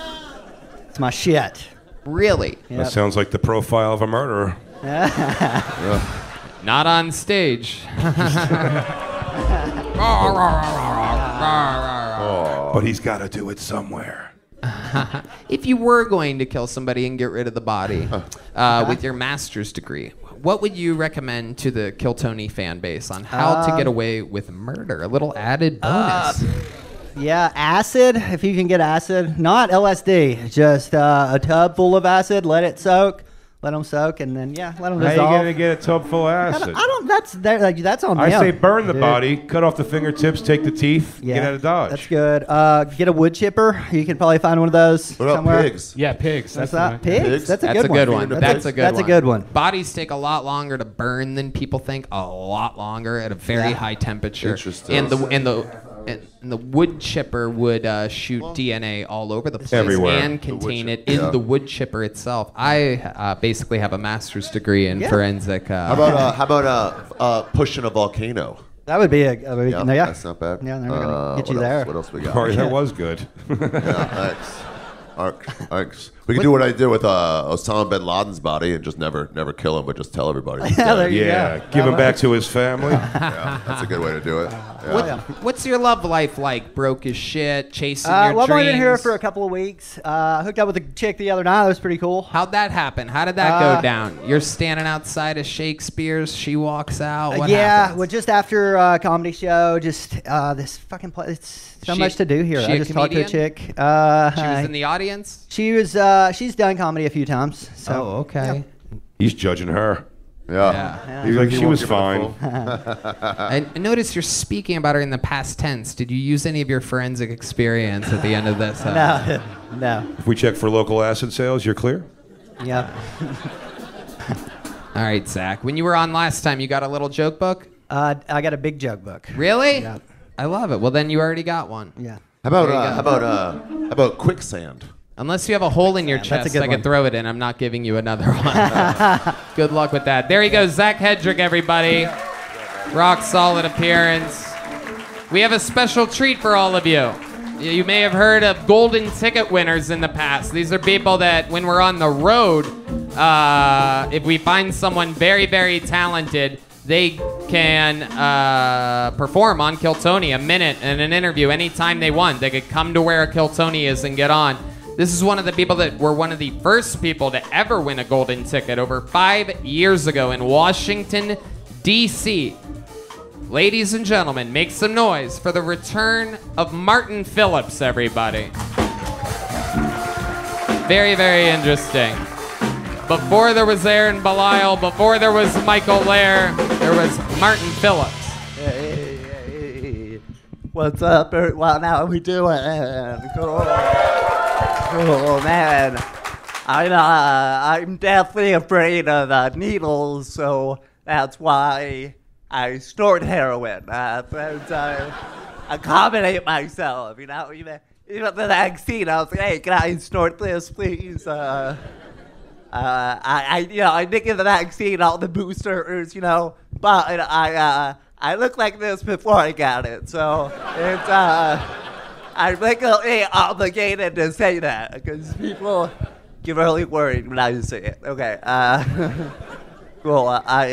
it's my shit. Really? Yep. That sounds like the profile of a murderer. Not on stage. But he's got to do it somewhere. If you were going to kill somebody and get rid of the body with your master's degree, what would you recommend to the Kill Tony fan base on how to get away with murder? A little added bonus. Yeah, acid, if you can get acid. Not LSD, just a tub full of acid, let it soak. Let them soak, and then, let them dissolve. How are you going to get a tub full of acid? That's on them. I say burn the body, cut off the fingertips, take the teeth, get out of Dodge. That's good. Get a wood chipper. You can probably find one of those somewhere. What about pigs? Yeah, pigs. Pigs? That's a good one. That's a good one. That's a good one. Bodies take a lot longer to burn than people think. A lot longer at a very high temperature. Interesting. And the wood chipper would shoot DNA all over the place and contain it in the wood chipper itself. I basically have a master's degree in forensic. How about pushing a volcano? That would be a yeah, yeah. That's not bad. Yeah, they're gonna get you there. What else we got? Sorry, that was good. Yeah, thanks. We could do what I did with Osama bin Laden's body and just never kill him, but just tell everybody. Give him back to his family. Yeah, that's a good way to do it. Yeah. What's your love life like? Broke as shit, chasing your dreams? I've been here for a couple of weeks. I hooked up with a chick the other night. That was pretty cool. How'd that happen? How did that go down? You're standing outside of Shakespeare's. She walks out. What happens? Well, just after a comedy show, just this fucking place. It's so much to do here. I just talked to a chick. She was in the audience? She was... she's done comedy a few times. So. Oh, okay. Yeah. He's judging her. Yeah. He's like, she was fine. I noticed you're speaking about her in the past tense. Did you use any of your forensic experience at the end of this? No. If we check for local acid sales, you're clear? Yep. All right, Zach. When you were on last time, you got a little joke book? I got a big joke book. Really? Yeah. I love it. Well, then you already got one. Yeah. How about quicksand? Unless you have a hole in your chest, I can throw it in. I'm not giving you another one. Good luck with that. There he goes, Zach Hedrick, everybody. Rock solid appearance. We have a special treat for all of you. You may have heard of golden ticket winners in the past. These are people that, when we're on the road, if we find someone very, very talented, they can perform on Kill Tony, a minute in an interview, anytime they want. They could come to where Kill Tony is and get on. This is one of the people that were one of the first people to ever win a golden ticket over 5 years ago in Washington, D.C. Ladies and gentlemen, make some noise for the return of Martin Phillips, everybody. Very, very interesting. Before there was Aaron Belial, before there was Michael Lair, there was Martin Phillips. Hey. What's up? Well, now we do it. Oh man, I'm definitely afraid of needles, so that's why I snort heroin to accommodate myself. You know, even the next scene, I was like, "Hey, can I snort this, please?" I think in the next scene, all the boosters, but I looked like this before I got it, so it's I'm legally obligated to say that because people get really worried when I say it. Okay. Cool. I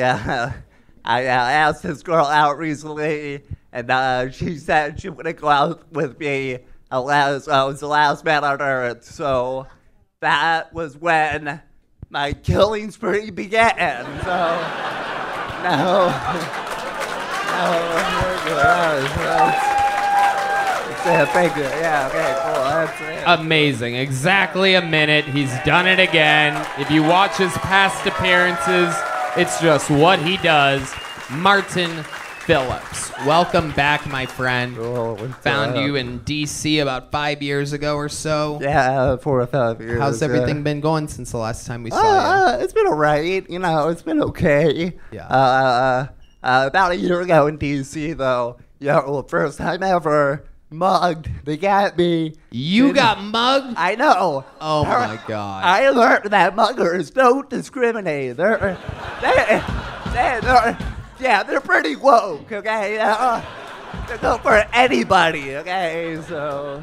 asked this girl out recently, and she said she wouldn't go out with me unless I was the last man on earth. So that was when my killing spree began. So no. Yeah, thank you. Yeah, okay, cool. That's it. Amazing. Exactly a minute. He's done it again. If you watch his past appearances, it's just what he does. Martin Phillips. Welcome back, my friend. Oh, found you in D.C. about 5 years ago or so. Yeah, 4 or 5 years. How's everything been going since the last time we saw you? It's been all right. It's been okay. Yeah. About a year ago in D.C., though, first time ever... mugged. They got me. You got mugged? I know. Oh my God. I learned that muggers don't discriminate. They're pretty woke, okay? They go for anybody, okay? So.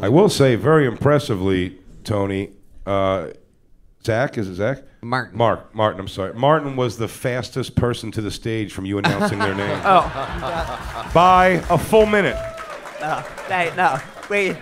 I will say very impressively, Tony, Zach, is it Zach? Martin, I'm sorry. Martin was the fastest person to the stage from you announcing their name. By a full minute. No. We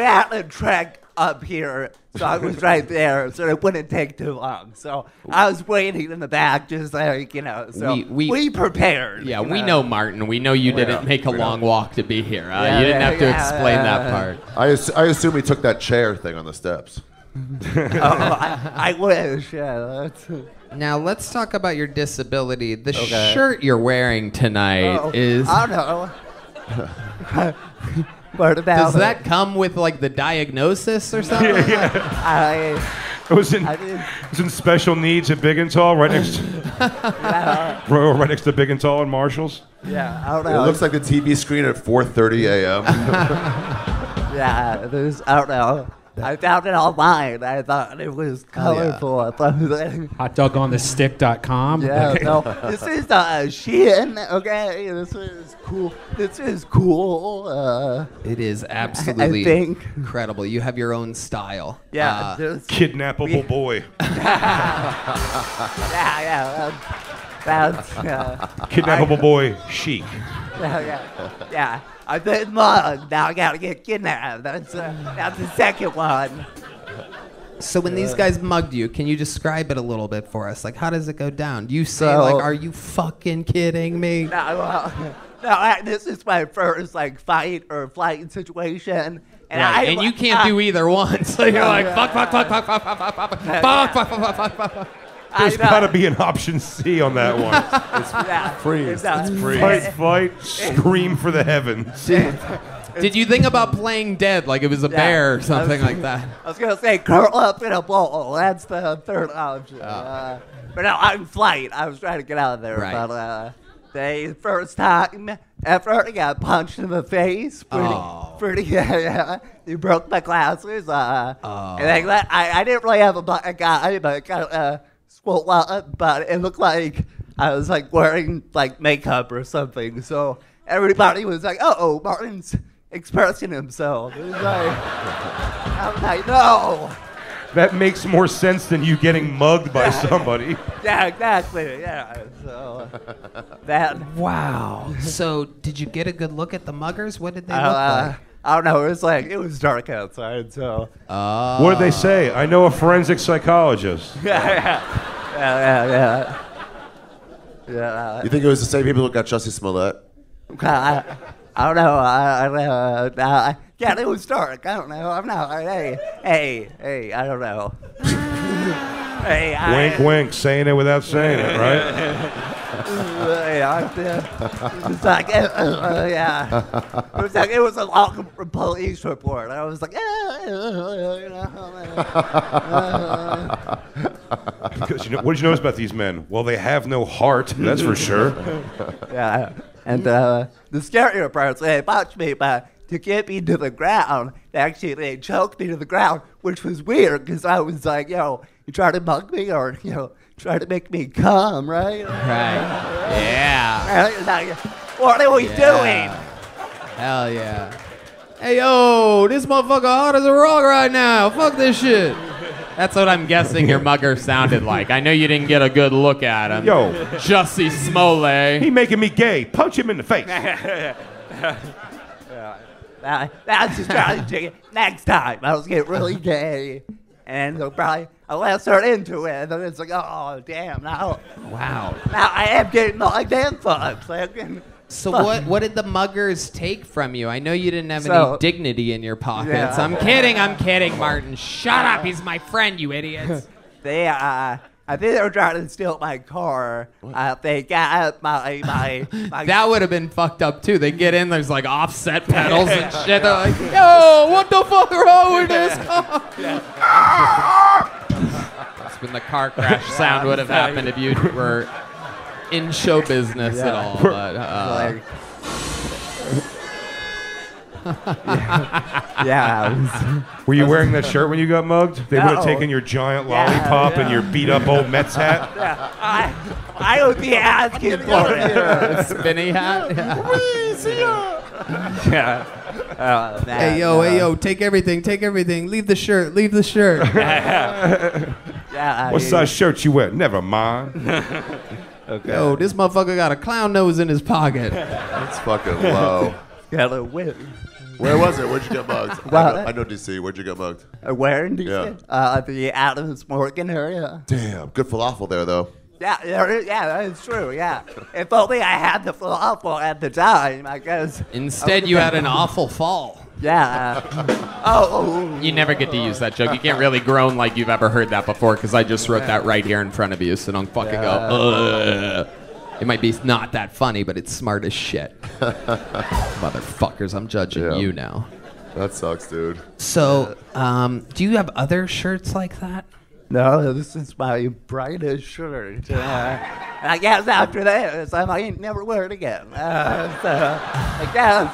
had to trek up here, so I was right there, so it wouldn't take too long. So I was waiting in the back, just like, so we prepared. Yeah, we know Martin. We know you didn't make a long walk to be here. You didn't have to explain that part. I assume he took that chair thing on the steps. I wish. Yeah. Now let's talk about your disability. The shirt you're wearing tonight is. I don't know. What about does that come with like the diagnosis or something? It was in special needs at Big and Tall, right next. Right next to Big and Tall and Marshall's. Yeah, I don't know. It looks like the TV screen at 4:30 a.m. Yeah, I don't know. I found it online. I thought it was colorful. I thought it was hotdogonthestick.com. Yeah, okay. This is Shein, okay? This is cool. This is cool. It is absolutely incredible. You have your own style. Yeah. Kidnappable boy. That's kidnappable boy chic. I did mug. Now I gotta get kidnapped. That's the second one. So when these guys mugged you, can you describe it a little bit for us? Like, how does it go down? You say, like, are you fucking kidding me? This is my first like fight or flight situation. And, you can't do either one. So you're like, fuck. There's got to be an option C on that one. It's freeze. Fight, scream for the heavens. Did you think about playing dead like it was a bear or something like that? I was going to say curl up in a ball. That's the third option. But no, I'm flight. I was trying to get out of there. Right. But the first time ever, I got punched in the face. You broke my glasses. And I didn't really have a black guy, but I got but it looked like I was like wearing like makeup or something. So everybody was like, "Oh, Martin's expressing himself." It was like, I'm like, no. That makes more sense than you getting mugged by somebody. Yeah, exactly. Yeah. So that. Wow. So did you get a good look at the muggers? What did they look like? I don't know. It was like, it was dark outside, so. What did they say? I know a forensic psychologist. You think it was the same people who got Jussie Smollett? I don't know. Yeah, it was dark. I don't know. I'm not. Hey, I don't know. Wink, wink, saying it without saying it, right? It was a long police report. I was like, because what did you notice about these men? Well, they have no heart, that's for sure. Yeah, and the scarier parts, they punched me, but to get me to the ground, they choked me to the ground, which was weird because I was like, you try to mug me or try to make me come, right? Right. Yeah. What are we doing? Hell yeah. Hey, yo, this motherfucker hard as a rock right now. Fuck this shit. That's what I'm guessing your mugger sounded like. I know you didn't get a good look at him. Yo. Jussie Smollett. He making me gay. Punch him in the face. That's just trying to take it. Next time, I was getting really gay. And they'll probably... Unless they're into it, and then it's like, oh, damn, now. Wow. Now I am getting my damn fucked. So what did the muggers take from you? I know you didn't have any dignity in your pockets. Yeah. I'm kidding, Martin. Shut up. He's my friend, you idiots. I think they were trying to steal my car. They got my that would have been fucked up, too. They get in, there's, like, offset pedals and shit. They're like, yo, what the fuck wrong with this car? That's when the car crash sound would have happened if you were in show business at all. But, Were you wearing that shirt when you got mugged? They would have taken your giant lollipop and your beat-up old Mets hat. I would be asking for it. A spinny hat? Hey, yo, take everything. Leave the shirt. What size shirt you wear? Never mind. Okay. Yo, this motherfucker got a clown nose in his pocket. That's fucking low. Where was it? Where'd you get mugged? I know D.C. Where'd you get mugged? Where in D.C.? Yeah. The Adams Morgan area. Damn, good falafel there, though. Yeah, that is true, yeah. If only I had the falafel at the time, I guess. Instead, you had an awful fall. Yeah. You never get to use that joke. You can't really groan like you've ever heard that before, because I just wrote that right here in front of you, so don't fucking go, ugh. It might be not that funny, but it's smart as shit. Motherfuckers, I'm judging you now. That sucks, dude. So, do you have other shirts like that? No, this is my brightest shirt. I guess after this, I might never wear it again. I guess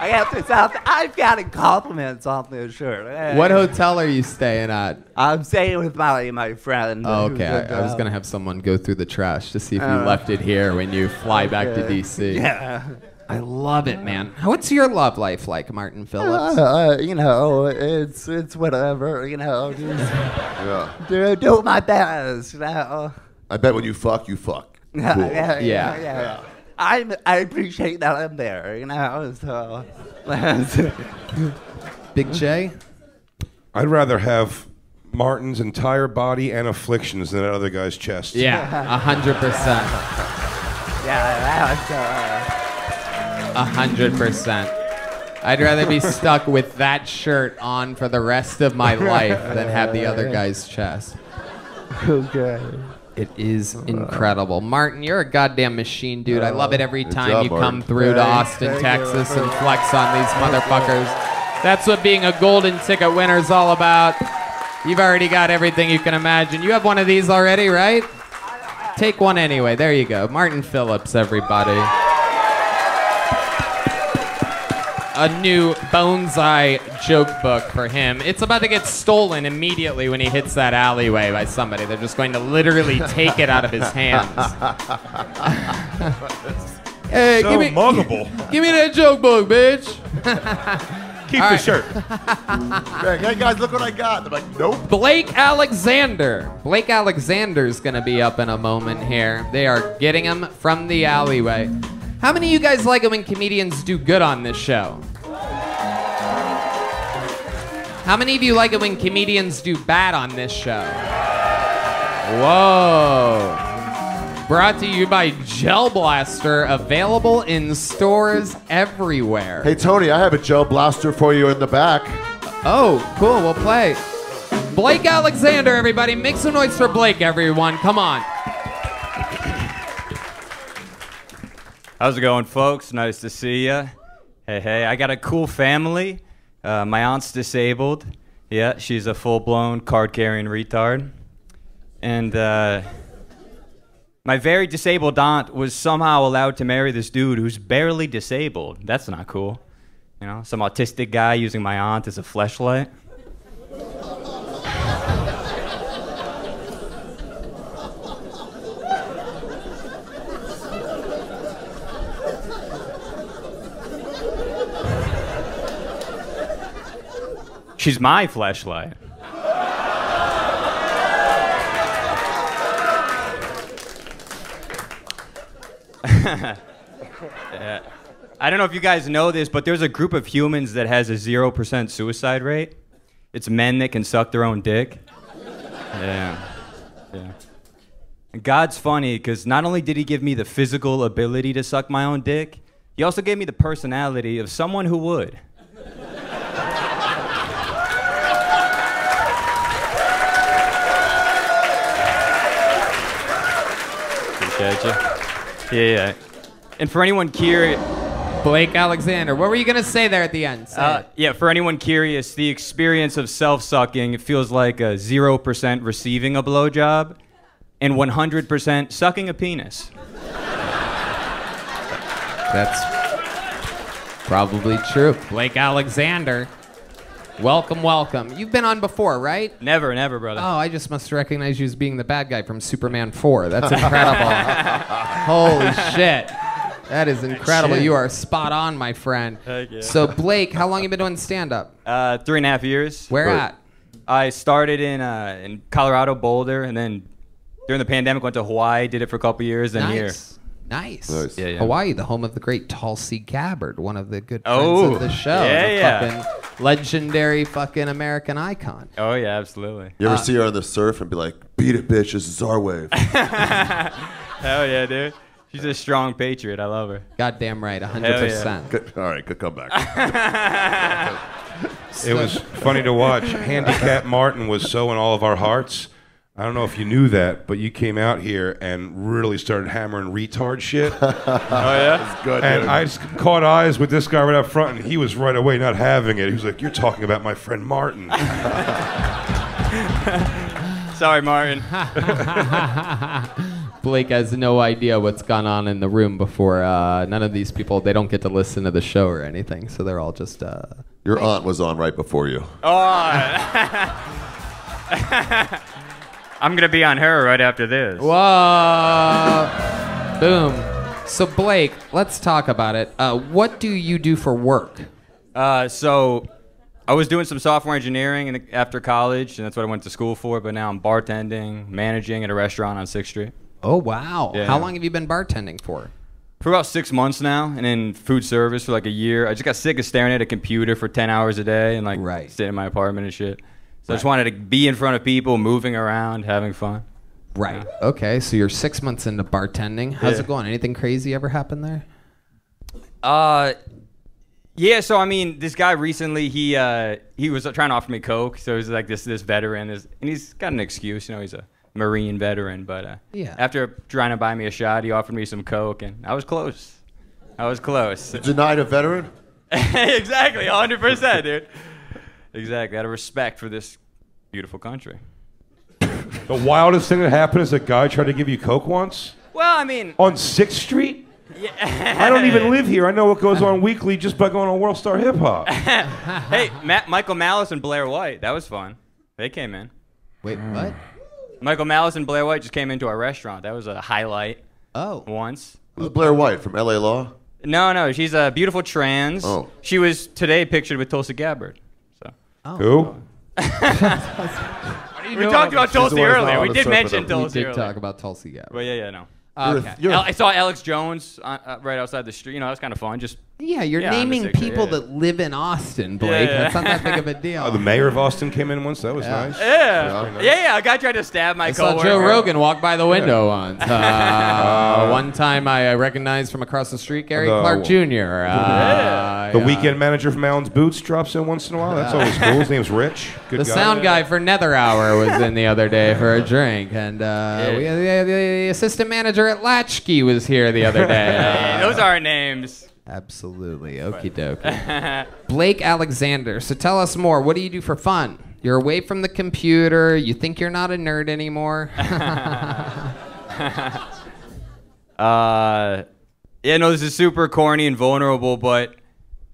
I've gotten compliments on this shirt. Hey. What hotel are you staying at? I'm staying with my friend. Oh, okay. I was going to have someone go through the trash to see if you left it here when you fly back to D.C. Yeah. I love it, man. What's your love life like, Martin Phillips? You know, it's whatever, you know. Just do my best. You know? I bet when you fuck. Cool. Yeah. I appreciate that I'm there, you know. So, Big Jay? I'd rather have Martin's entire body and afflictions than that other guy's chest. Yeah, 100%. Yeah, 100%. I'd rather be stuck with that shirt on for the rest of my life than have the other guy's chest. Okay. It is incredible. Martin, you're a goddamn machine, dude. I love it every time you come through to Austin, Texas, and flex on these motherfuckers. That's what being a golden ticket winner is all about. You've already got everything you can imagine. You have one of these already, right? Take one anyway. There you go. Martin Phillips, everybody. A new Bones Eye joke book for him. It's about to get stolen immediately when he hits that alleyway by somebody. They're just going to literally take it out of his hands. Hey, so muggable. Give me that joke book, bitch. Keep the shirt. Hey, guys, look what I got. They're like, nope. Blake Alexander. Blake Alexander's going to be up in a moment here. They are getting him from the alleyway. How many of you guys like it when comedians do good on this show? How many of you like it when comedians do bad on this show? Whoa. Brought to you by Gel Blaster, available in stores everywhere. Hey, Tony, I have a Gel Blaster for you in the back. Oh, cool. We'll play. Blake Alexander, everybody. Make some noise for Blake, everyone. Come on. How's it going, folks? Nice to see ya. Hey, I got a cool family. My aunt's disabled. Yeah, she's a full-blown card-carrying retard. And my very disabled aunt was somehow allowed to marry this dude who's barely disabled. That's not cool. You know, some autistic guy using my aunt as a fleshlight. She's my fleshlight. I don't know if you guys know this, but there's a group of humans that has a 0% suicide rate. It's men that can suck their own dick. Yeah. God's funny, because not only did he give me the physical ability to suck my own dick, he also gave me the personality of someone who would. Yeah. And for anyone curious... Blake Alexander, what were you going to say there at the end? Yeah, for anyone curious, the experience of self-sucking feels like a 0% receiving a blowjob and 100% sucking a penis. That's probably true. Blake Alexander, welcome. You've been on before, right? Never, brother. Oh, I just must recognize you as being the bad guy from Superman 4. That's incredible. Holy shit. That is incredible. You are spot on, my friend. Heck yeah. So, Blake, how long you been doing stand-up? 3.5 years. Where at? I started in Colorado, Boulder, and then during the pandemic went to Hawaii, did it for a couple years, and here. Nice. Yeah. Hawaii, the home of the great Tulsi Gabbard, one of the good friends of the show. Yeah. Fucking legendary fucking American icon. Oh, yeah, absolutely. You ever see her on the surf and be like, beat it, bitch, this is our wave. Hell yeah, dude. She's a strong patriot. I love her. Goddamn right, 100%. Yeah. All right, good comeback. It was funny to watch. Handicap Martin was so in all of our hearts. I don't know if you knew that, but you came out here and really started hammering retard shit. Oh, yeah? That's good, and dude. I just caught eyes with this guy right up front, and he was right away not having it. He was like, you're talking about my friend Martin. Sorry, Martin. Blake has no idea what's gone on in the room before. None of these people, they don't get to listen to the show or anything, so they're all just... Your aunt was on right before you. Oh! I'm going to be on her right after this. Whoa! Boom. So, Blake, let's talk about it. What do you do for work? So... I was doing some software engineering after college, and that's what I went to school for, but now I'm bartending, managing at a restaurant on 6th Street. Oh, wow. Yeah. How long have you been bartending for? For about 6 months now, and in food service for like a year. I just got sick of staring at a computer for 10 hours a day and like sitting in my apartment and shit. So I just wanted to be in front of people, moving around, having fun. Right. Yeah. Okay, so you're 6 months into bartending. How's it going? Anything crazy ever happened there? Yeah, so I mean, this guy recently, he was trying to offer me coke. So he's like this veteran, and he's got an excuse, you know, he's a Marine veteran. But yeah, after trying to buy me a shot, he offered me some coke, and I was close. I was close. You denied a veteran? Exactly, 100%, dude. Exactly, out of respect for this beautiful country. The wildest thing that happened is a guy tried to give you coke once. Well, I mean, on 6th Street. Yeah. I don't even live here. I know what goes on weekly just by going on World Star Hip Hop. Hey, Michael Malice and Blair White. That was fun. They came in. Wait, what? Michael Malice and Blair White just came into our restaurant. That was a highlight. Oh. Once. Who's Blair White from L.A. Law? No, no. She's a beautiful trans. Oh. She was today pictured with Tulsi Gabbard. So. Oh. Who? We talked about Tulsi earlier. We did mention Tulsi earlier. We did talk about Tulsi Gabbard. Well, yeah, yeah, no. Okay. I saw Alex Jones right outside the street. You know, that was kind of fun. Just you're naming people that live in Austin, Blake. Yeah, yeah. That's not that big of a deal. Oh, the mayor of Austin came in once. That was nice. Yeah. Yeah, nice. Yeah. A guy tried to stab my coworker. I saw Joe Rogan walk by the window once. One time I recognized from across the street Gary Clark Jr. The weekend manager from Allen's Boots drops in once in a while. That's always cool. His name's Rich. Good guy. Sound guy for Nether Hour was in the other day for a drink. And the assistant manager at Latchkey was here the other day. Hey, those are names. Absolutely. Okie dokie. Blake Alexander. So tell us more. What do you do for fun? You're away from the computer. You think you're not a nerd anymore. Yeah, no, this is super corny and vulnerable, but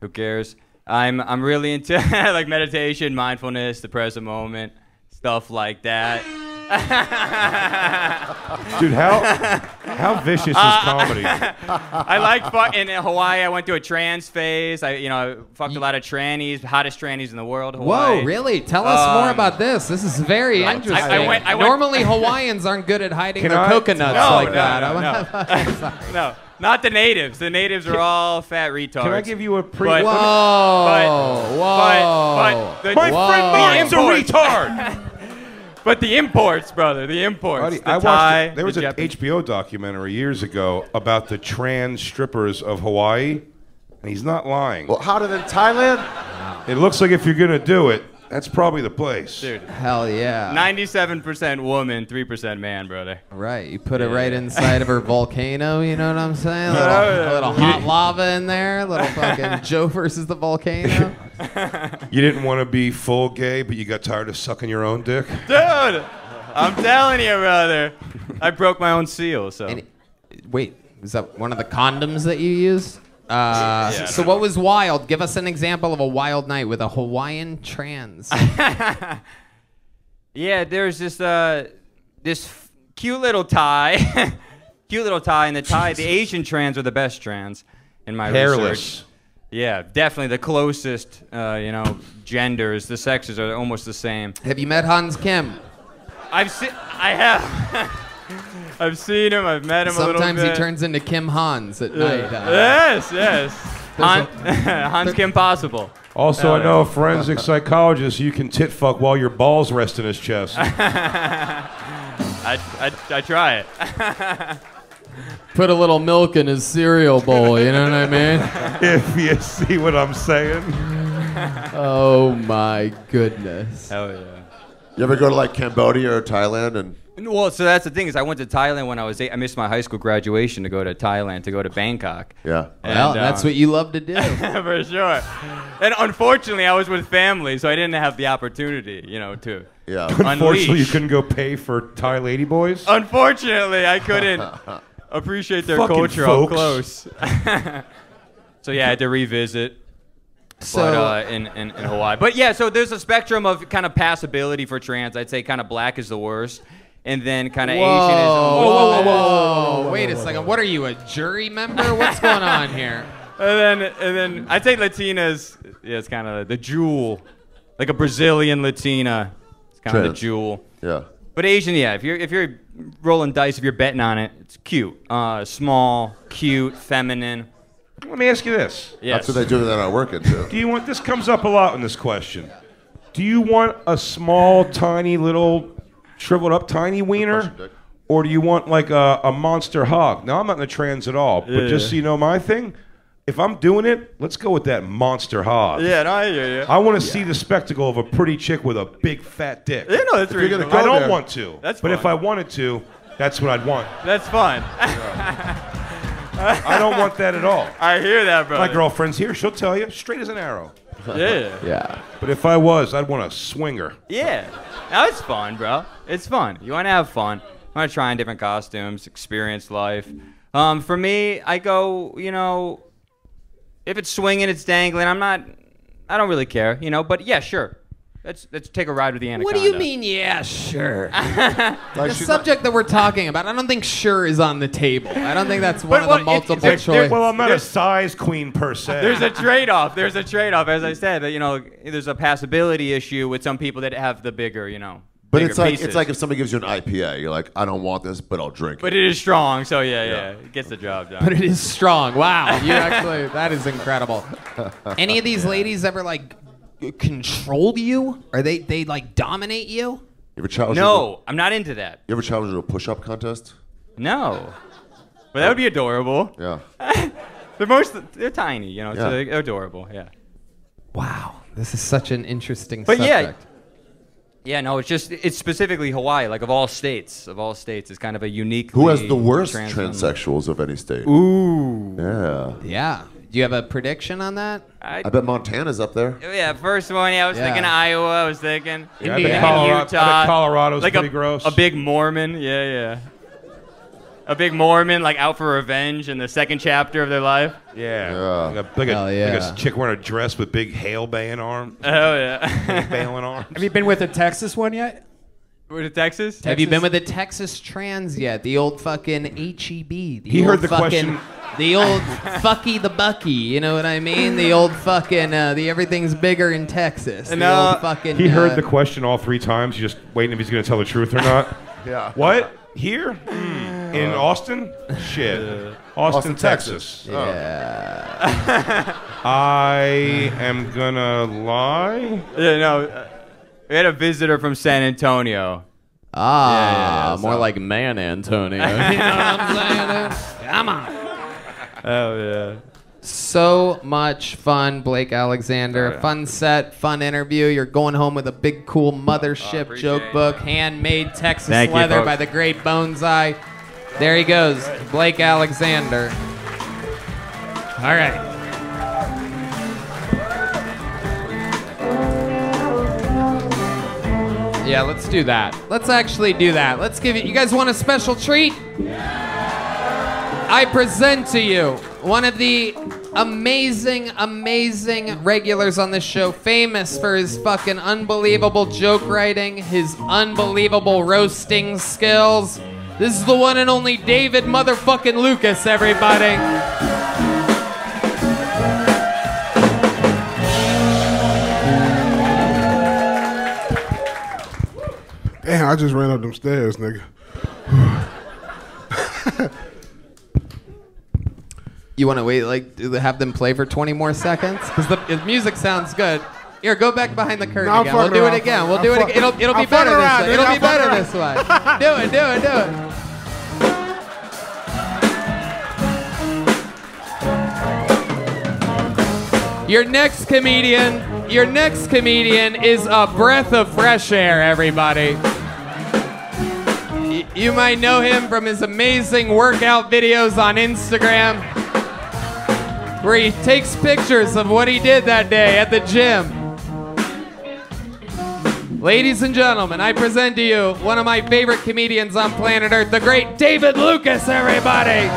who cares? I'm really into like meditation, mindfulness, the present moment, stuff like that. Dude, how vicious is comedy? I like in Hawaii. I went through a trans phase. I fucked a lot of trannies, hottest trannies in the world. Hawaii. Whoa, really? Tell us more about this. This is very interesting. I went, normally Hawaiians aren't good at hiding their coconuts like that. No. Not the natives. The natives are all fat retards. Can I give you a pre? Whoa! But my friend Liam's a retard. But the imports, brother, the imports. Buddy, there was an HBO documentary years ago about the trans strippers of Hawaii, and he's not lying. Well, hotter than Thailand? Wow. It looks like if you're going to do it, that's probably the place. Dude. Hell yeah. 97% woman, 3% man, brother. Right. You put it right inside of her volcano, you know what I'm saying? A little hot lava in there, a little fucking Joe versus the volcano. You didn't want to be full gay, but you got tired of sucking your own dick? Dude! I'm telling you, brother. I broke my own seal, so. Wait, is that one of the condoms that you used? So what was wild? Give us an example of a wild night with a Hawaiian trans. Yeah, there's this cute little Thai, and the Thai, the Asian trans are the best trans in my research. Yeah, definitely the closest, you know, genders. The sexes are almost the same. Have you met Hans Kim? I have. I've seen him. I've met him a little bit. Sometimes he turns into Kim Hans at night. Yes, yes. Hans Kim possible. Also, I know a forensic psychologist. You can tit fuck while your balls rest in his chest. I try it. Put a little milk in his cereal bowl. You know what I mean? If you see what I'm saying. Oh my goodness. Hell yeah. You ever go to like Cambodia or Thailand and? Well, so that's the thing is I went to Thailand when I was 8. I missed my high school graduation to go to Thailand, to go to Bangkok. Yeah. Well, and, that's what you love to do. For sure. And unfortunately, I was with family, so I didn't have the opportunity, you know, to Unfortunately, you couldn't go pay for Thai lady boys? Unfortunately, I couldn't appreciate their culture up close. So, yeah, I had to revisit. So, but, in Hawaii. But, yeah, so there's a spectrum of kind of passability for trans. I'd say kind of black is the worst. And then kind of Asian is... Whoa. Wait a second. What are you, a jury member? What's going on here? And then I'd say Latinas. Yeah, it's kind of the jewel. Like a Brazilian Latina. It's kind of the jewel. Yeah. But Asian, yeah, if you're rolling dice, if you're betting on it, it's cute. Small, cute, feminine. Let me ask you this. Yes. That's what they do without working, too. Do you want... This comes up a lot in this question. Do you want a small, tiny little... shriveled up tiny wiener, or do you want like a monster hog? Now, I'm not in the trans at all, but just so you know my thing, if I'm doing it, let's go with that monster hog. Yeah, no, I hear you. I want to see the spectacle of a pretty chick with a big fat dick. Yeah, no, that's reasonable. I don't want to, that's but fun. If I wanted to, that's what I'd want. That's fun. I don't want that at all. I hear that, bro. My girlfriend's here. She'll tell you, straight as an arrow. Yeah. Yeah. But if I was, I'd want a swinger. Yeah. Now it's fun, bro. It's fun. You want to have fun. I want to try on different costumes, experience life. For me, I go, you know, if it's swinging, it's dangling. I don't really care, you know. But yeah, sure. Let's take a ride with the anaconda. What do you mean, yeah, sure? The subject that we're talking about, I don't think sure is on the table. I don't think that's one of the multiple choice. Well, I'm not a size queen per se. There's a trade-off. There's a trade-off, as I said. You know, there's a passability issue with some people that have the bigger, you know, but it's like pieces. It's like if somebody gives you an IPA, you're like, I don't want this, but I'll drink it. But it is strong, so yeah, it gets the job done. But it is strong. Wow, you actually, that is incredible. Any of these ladies ever like? Control you? Are they like dominate you? You ever challenge? No, I'm not into that. You ever challenge to a push-up contest? No, but that would be adorable. Yeah, they're tiny, you know, so they're adorable. Yeah. Wow, this is such an interesting subject. Yeah, no, it's specifically Hawaii, like of all states, it's kind of a unique. Who has the worst transsexuals of any state? Ooh. Yeah. Yeah. Do you have a prediction on that? I bet Montana's up there. Yeah, first one. Yeah, I was thinking Iowa. I was thinking Indiana, Utah. I bet Colorado's like pretty gross. A big Mormon. Yeah. A big Mormon, like out for revenge in the second chapter of their life. Yeah. Like a chick wearing a dress with big hail-baying arms. Oh, yeah. Hail-baying arms. Have you been with a Texas one yet? With Texas? Have you been with a Texas trans yet? The old fucking H-E-B. He heard the question. The old fucky the bucky, you know what I mean? The old fucking, the everything's bigger in Texas. And the old fucking, he heard the question all 3 times, just waiting if he's going to tell the truth or not. Yeah. What? Here? In Austin? Shit. Austin, Texas. Yeah. Oh. I am going to lie. Yeah, no. We had a visitor from San Antonio. Ah, yeah, more so. Like Man Antonio. You know what I'm saying? Come on. Oh, yeah. So much fun, Blake Alexander. Oh, yeah. Fun set, fun interview. You're going home with a big, cool mothership joke book, handmade Texas leather by the great Bones Eye. There he goes, Blake Alexander. All right. Yeah, let's do that. Let's actually do that. Let's give it. You guys want a special treat? Yeah. I present to you one of the amazing, amazing regulars on this show, famous for his fucking unbelievable joke writing, his unbelievable roasting skills. This is the one and only David motherfucking Lucas, everybody. Damn, I just ran up them stairs, nigga. You want to wait, like, have them play for 20 more seconds? Because the music sounds good. Here, go back behind the curtain again. We'll do it again. We'll do it again. It'll be better this way. It'll be better this way. Do it. Your next comedian Your next comedian is a breath of fresh air, everybody. You might know him from his amazing workout videos on Instagram, where he takes pictures of what he did that day at the gym. Ladies and gentlemen, I present to you one of my favorite comedians on planet Earth, the great David Lucas, everybody.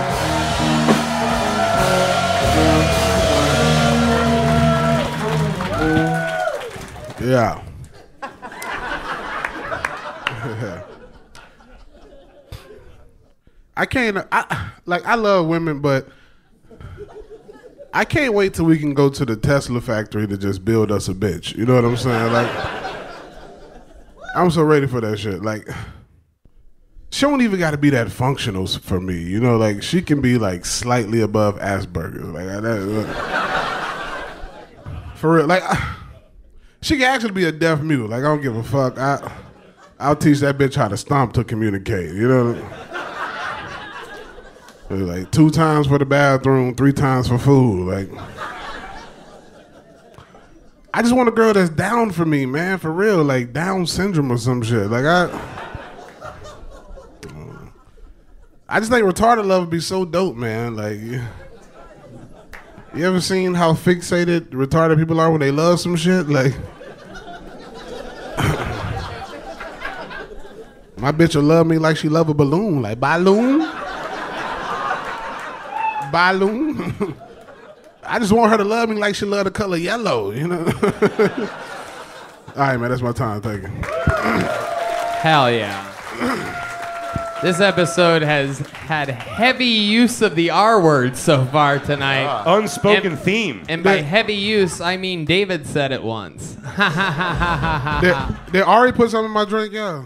Yeah. I love women, but I can't wait till we can go to the Tesla factory to just build us a bitch. You know what I'm saying? Like, I'm so ready for that shit. Like, she don't even got to be that functional for me. You know, like, she can be like slightly above Asperger's. Like, for real. Like, she can actually be a deaf mute. Like, I don't give a fuck. I'll teach that bitch how to stomp to communicate. You know what I mean? Like 2 times for the bathroom, 3 times for food. Like, I just want a girl that's down for me, man, for real. Like Down syndrome or some shit. Like I just think retarded love would be so dope, man. Like, you ever seen how fixated retarded people are when they love some shit? Like, my bitch will love me like she love a balloon. Like, balloon? Balloon. I just want her to love me like she love the color yellow, you know? All right, man, that's my time. Thank you. Hell yeah. This episode has had heavy use of the R word so far tonight. Unspoken theme. And by heavy use, I mean David said it once. Did Ari put something in my drink? Yeah.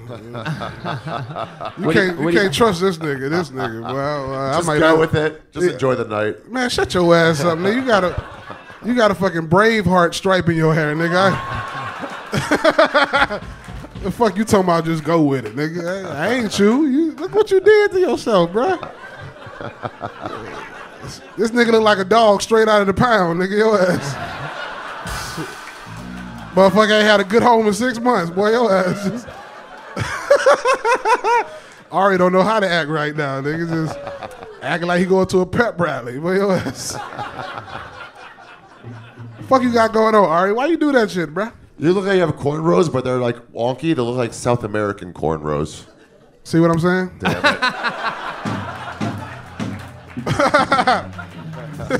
you can't trust this nigga. This nigga. Well, just I might go with it. Just enjoy the night. Man, shut your ass up, nigga. You got a fucking Braveheart stripe in your hair, nigga. The fuck you talking about? Just go with it, nigga. I ain't you. Look what you did to yourself, bro. This nigga look like a dog straight out of the pound, nigga. Your ass. Motherfucker ain't had a good home in 6 months. Boy, your ass just... Ari don't know how to act right now. Nigga just acting like he going to a pep rally. Boy, your ass. Fuck you got going on, Ari? Why you do that shit, bruh? You look like you have cornrows, but they're like wonky. They look like South American cornrows. See what I'm saying? Damn it.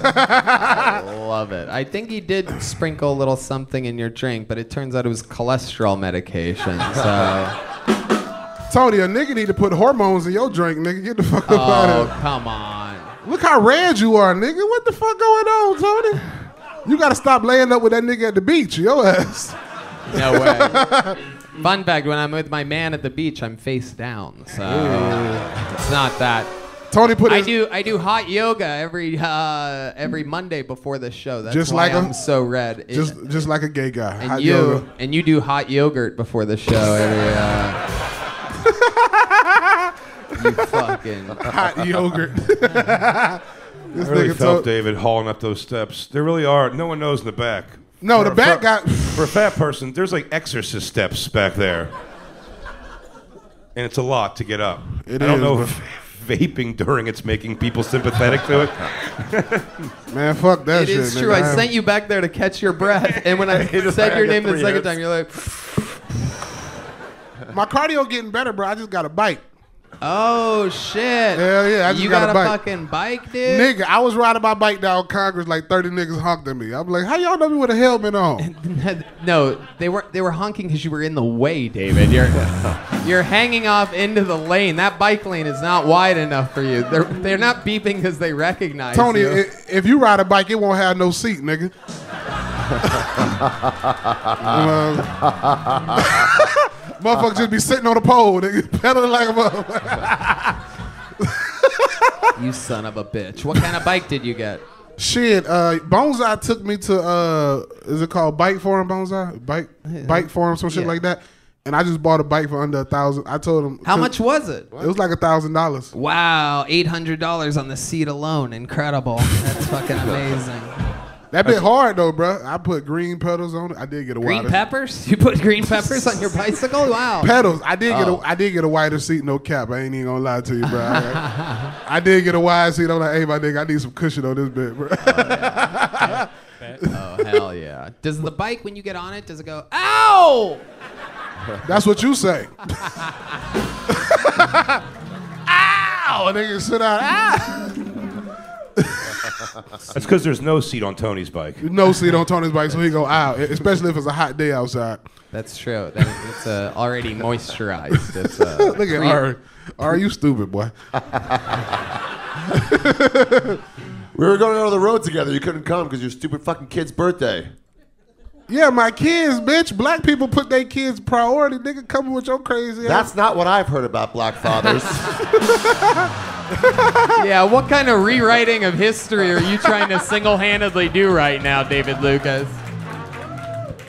I love it. I think he did sprinkle a little something in your drink, but it turns out it was cholesterol medication. So, Tony, a nigga need to put hormones in your drink, nigga. Get the fuck up out of here. Oh, come on. Look how red you are, nigga. What the fuck going on, Tony? You got to stop laying up with that nigga at the beach, your ass. No way. Fun fact, when I'm with my man at the beach, I'm face down. So it's not that. Tony put I do hot yoga every Monday before the show. That's just why I'm so red. Just like a gay guy. And you do hot yogurt before the show every. You fucking hot yogurt. This I really felt David hauling up those steps. There really are. No one knows in the back. No, the back guy. For a fat person, there's like exorcist steps back there, and it's a lot to get up. I don't know. Vaping during it's making people sympathetic to it. Man, fuck that shit. It is true. Man. I sent you back there to catch your breath. And when I said your name the second time, you're like... My cardio getting better, bro. I just got a bike. Oh, shit. Hell yeah. I just got a bike. Fucking bike, dude? Nigga, I was riding my bike down Congress like 30 niggas honked at me. I'm like, how y'all know me with a helmet on? No, they were honking because you were in the way, David. You're hanging off into the lane. That bike lane is not wide enough for you. They're not beeping because they recognize you. Tony, if you ride a bike, it won't have no seat, nigga. Motherfucker just be sitting on a pole, nigga, pedaling like a motherfucker. You son of a bitch. What kind of bike did you get? Shit, Bones Eye took me to, is it called Bike Forum, Bones Eye? Bike Forum, some shit like that. And I just bought a bike for under $1,000. I told him. How much was it? It was like $1,000. Wow, $800 on the seat alone. Incredible. That's fucking amazing. That been hard though, bro. I put green pedals on it. I did get a green wider. Green peppers? You put green peppers on your bicycle? Wow. Pedals. I did get a wider seat. No cap. I ain't even gonna lie to you, bro. I did get a wide seat. I'm like, hey, my nigga, I need some cushion on this bit, bro. Oh, yeah. Oh hell yeah. Does the bike, when you get on it, does it go, ow? That's what you say. Ow! And they can sit out. Ow! That's because there's no seat on Tony's bike. No seat on Tony's bike, so he go ow. Especially if it's a hot day outside. That's true. It's already moisturized. It's, look at Ari. Ari, you stupid, boy. We were going out on the road together. You couldn't come because your stupid fucking kid's birthday. Yeah, my kids, bitch. Black people put their kids priority. Nigga, coming with your crazy ass. That's not what I've heard about black fathers. Yeah, what kind of rewriting of history are you trying to single-handedly do right now, David Lucas?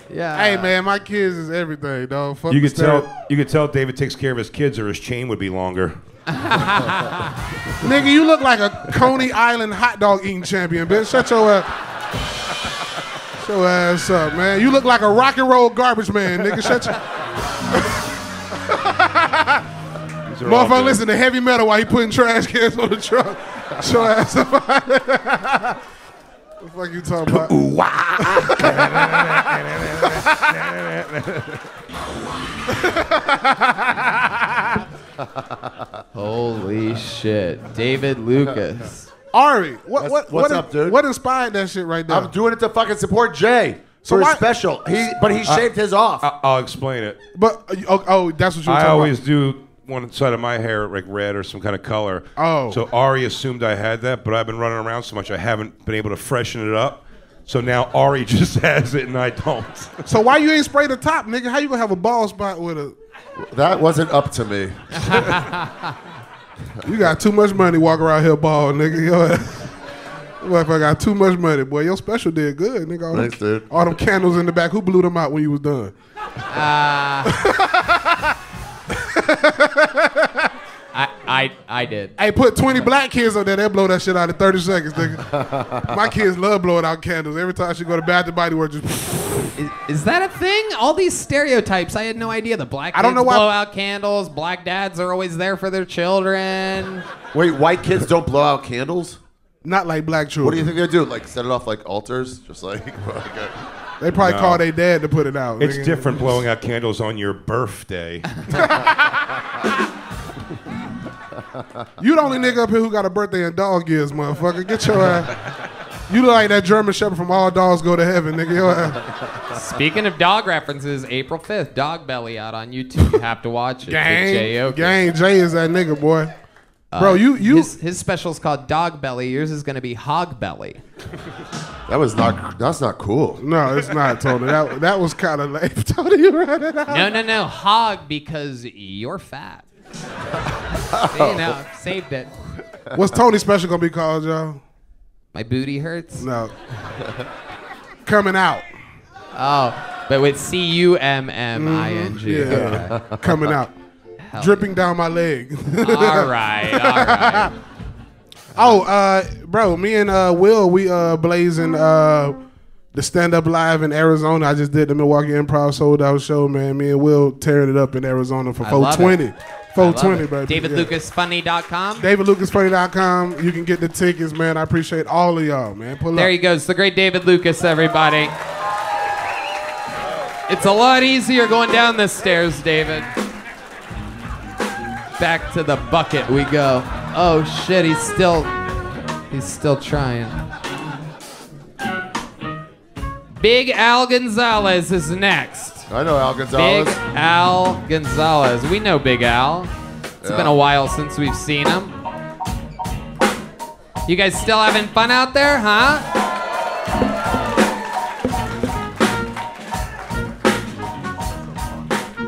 Yeah. Hey, man, my kids is everything, dog. Fuck you could tell David takes care of his kids or his chain would be longer. Nigga, you look like a Coney Island hot dog eating champion, bitch. Shut your ass. Shut your ass up, man. You look like a rock and roll garbage man, nigga. Shut your... Motherfucker, listen to heavy metal while he putting trash cans on the truck. Shut your ass up. What the fuck you talking about? Holy shit. David Lucas. Ari, what's up, dude? What inspired that shit right now? I'm doing it to fucking support Jay for his special. But he shaved his off. I'll explain it. But that's what you were talking about. I always do one side of my hair like red or some kind of color. Oh. So Ari assumed I had that, but I've been running around so much I haven't been able to freshen it up. So now Ari just has it and I don't. So why you ain't spray the top, nigga? How you gonna have a bald spot with a... That wasn't up to me. You got too much money walking around here bald, nigga. I got too much money, boy. Your special did good, nigga. Thanks, dude. All them candles in the back. Who blew them out when you was done? I did. Hey, put 20 black kids on there. They'll blow that shit out in 30 seconds, nigga. My kids love blowing out candles. Every time she go to Bath and Body Works, just... Is that a thing? All these stereotypes, I had no idea. The black kids blow out candles. Black dads are always there for their children. Wait, white kids don't blow out candles? Not like black children. What do you think they do? Like set it off like altars? Just like... They probably call their dad to put it out. It's different blowing out candles on your birthday. You the only nigga up here who got a birthday in dog years, motherfucker. Get your ass... You look like that German Shepherd from All Dogs Go to Heaven, nigga. Speaking of dog references, April 5th, Dog Belly out on YouTube. You have to watch it. Gang Jay is that nigga, boy. Bro, his special's called Dog Belly. Yours is gonna be Hog Belly. That's not cool. No, it's not, Tony. That was kind of late, Tony. You ran it out. No, hog because you're fat. You know, saved it. What's Tony's special gonna be called, y'all? My booty hurts? No. Coming out. Oh, but with C-U-M-M-I-N-G. Yeah. Okay. Coming out. Hell dripping down my leg. All right. Bro, me and Will, we blazing the stand-up live in Arizona. I just did the Milwaukee Improv sold-out show, man. Me and Will tearing it up in Arizona for 420. 420, bro. DavidLucasFunny.com. DavidLucasFunny.com. You can get the tickets, man. I appreciate all of y'all, man. Pull up. There he goes. The great David Lucas, everybody. It's a lot easier going down the stairs, David. Back to the bucket we go. Oh, shit. He's still trying. Big Al Gonzalez is next. I know Al Gonzalez. Big Al Gonzalez. We know Big Al. It's been a while since we've seen him. You guys still having fun out there, huh?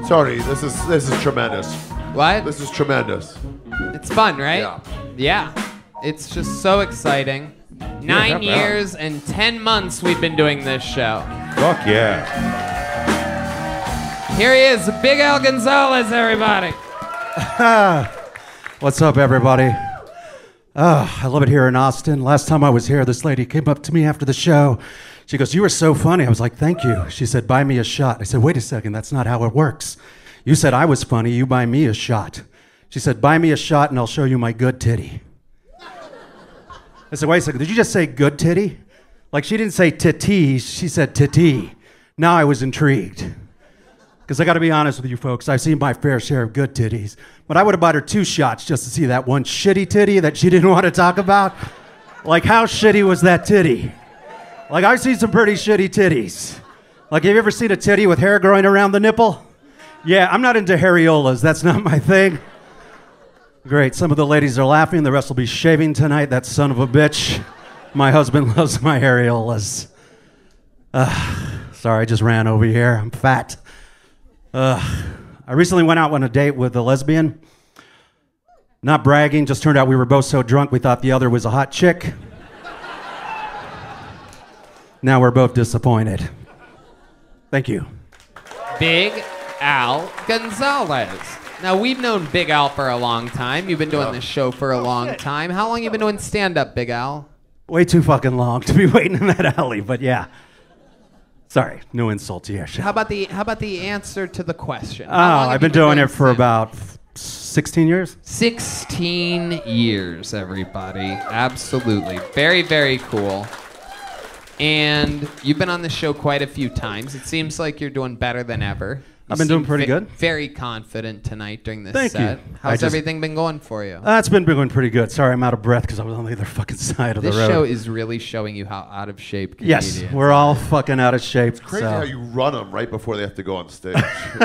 Sorry, this is tremendous. What? This is tremendous. It's fun, right? Yeah. It's just so exciting. 9 years and 10 months we've been doing this show. Fuck yeah. Here he is, Big Al Gonzalez, everybody. What's up, everybody? Oh, I love it here in Austin. Last time I was here, this lady came up to me after the show. She goes, "You were so funny." I was like, "Thank you." She said, "Buy me a shot." I said, "Wait a second, that's not how it works. You said I was funny, you buy me a shot." She said, "Buy me a shot and I'll show you my good titty." I said, "Wait a second, did you just say good titty?" Like, she didn't say titty, she said titty. Now I was intrigued. Because I got to be honest with you folks, I've seen my fair share of good titties, but I would have bought her two shots just to see that one shitty titty that she didn't want to talk about. Like, how shitty was that titty? Like, I've seen some pretty shitty titties. Like, have you ever seen a titty with hair growing around the nipple? Yeah, I'm not into areolas, that's not my thing. Great, some of the ladies are laughing, the rest will be shaving tonight, that son of a bitch. My husband loves my areolas. Sorry, I just ran over here, I'm fat. I recently went out on a date with a lesbian. Not bragging, just turned out we were both so drunk we thought the other was a hot chick. Now we're both disappointed. Thank you. Big Al Gonzalez. Now, we've known Big Al for a long time. You've been doing this show for a long time. How long have you been doing stand-up, Big Al? Way too fucking long to be waiting in that alley, but yeah. Sorry, no insult to your show. How about the answer to the question? Oh, I've been doing it for about 16 years. 16 years, everybody. Absolutely. Very, very cool. And you've been on the show quite a few times. It seems like you're doing better than ever. I've been doing pretty good. Very confident tonight during this set. Thank you. How's everything been going for you? It's been going pretty good. Sorry, I'm out of breath because I was on the other fucking side of the road. This show is really showing you how out of shape comedians are. Yes, we're all fucking out of shape. It's crazy how you run them right before they have to go on stage.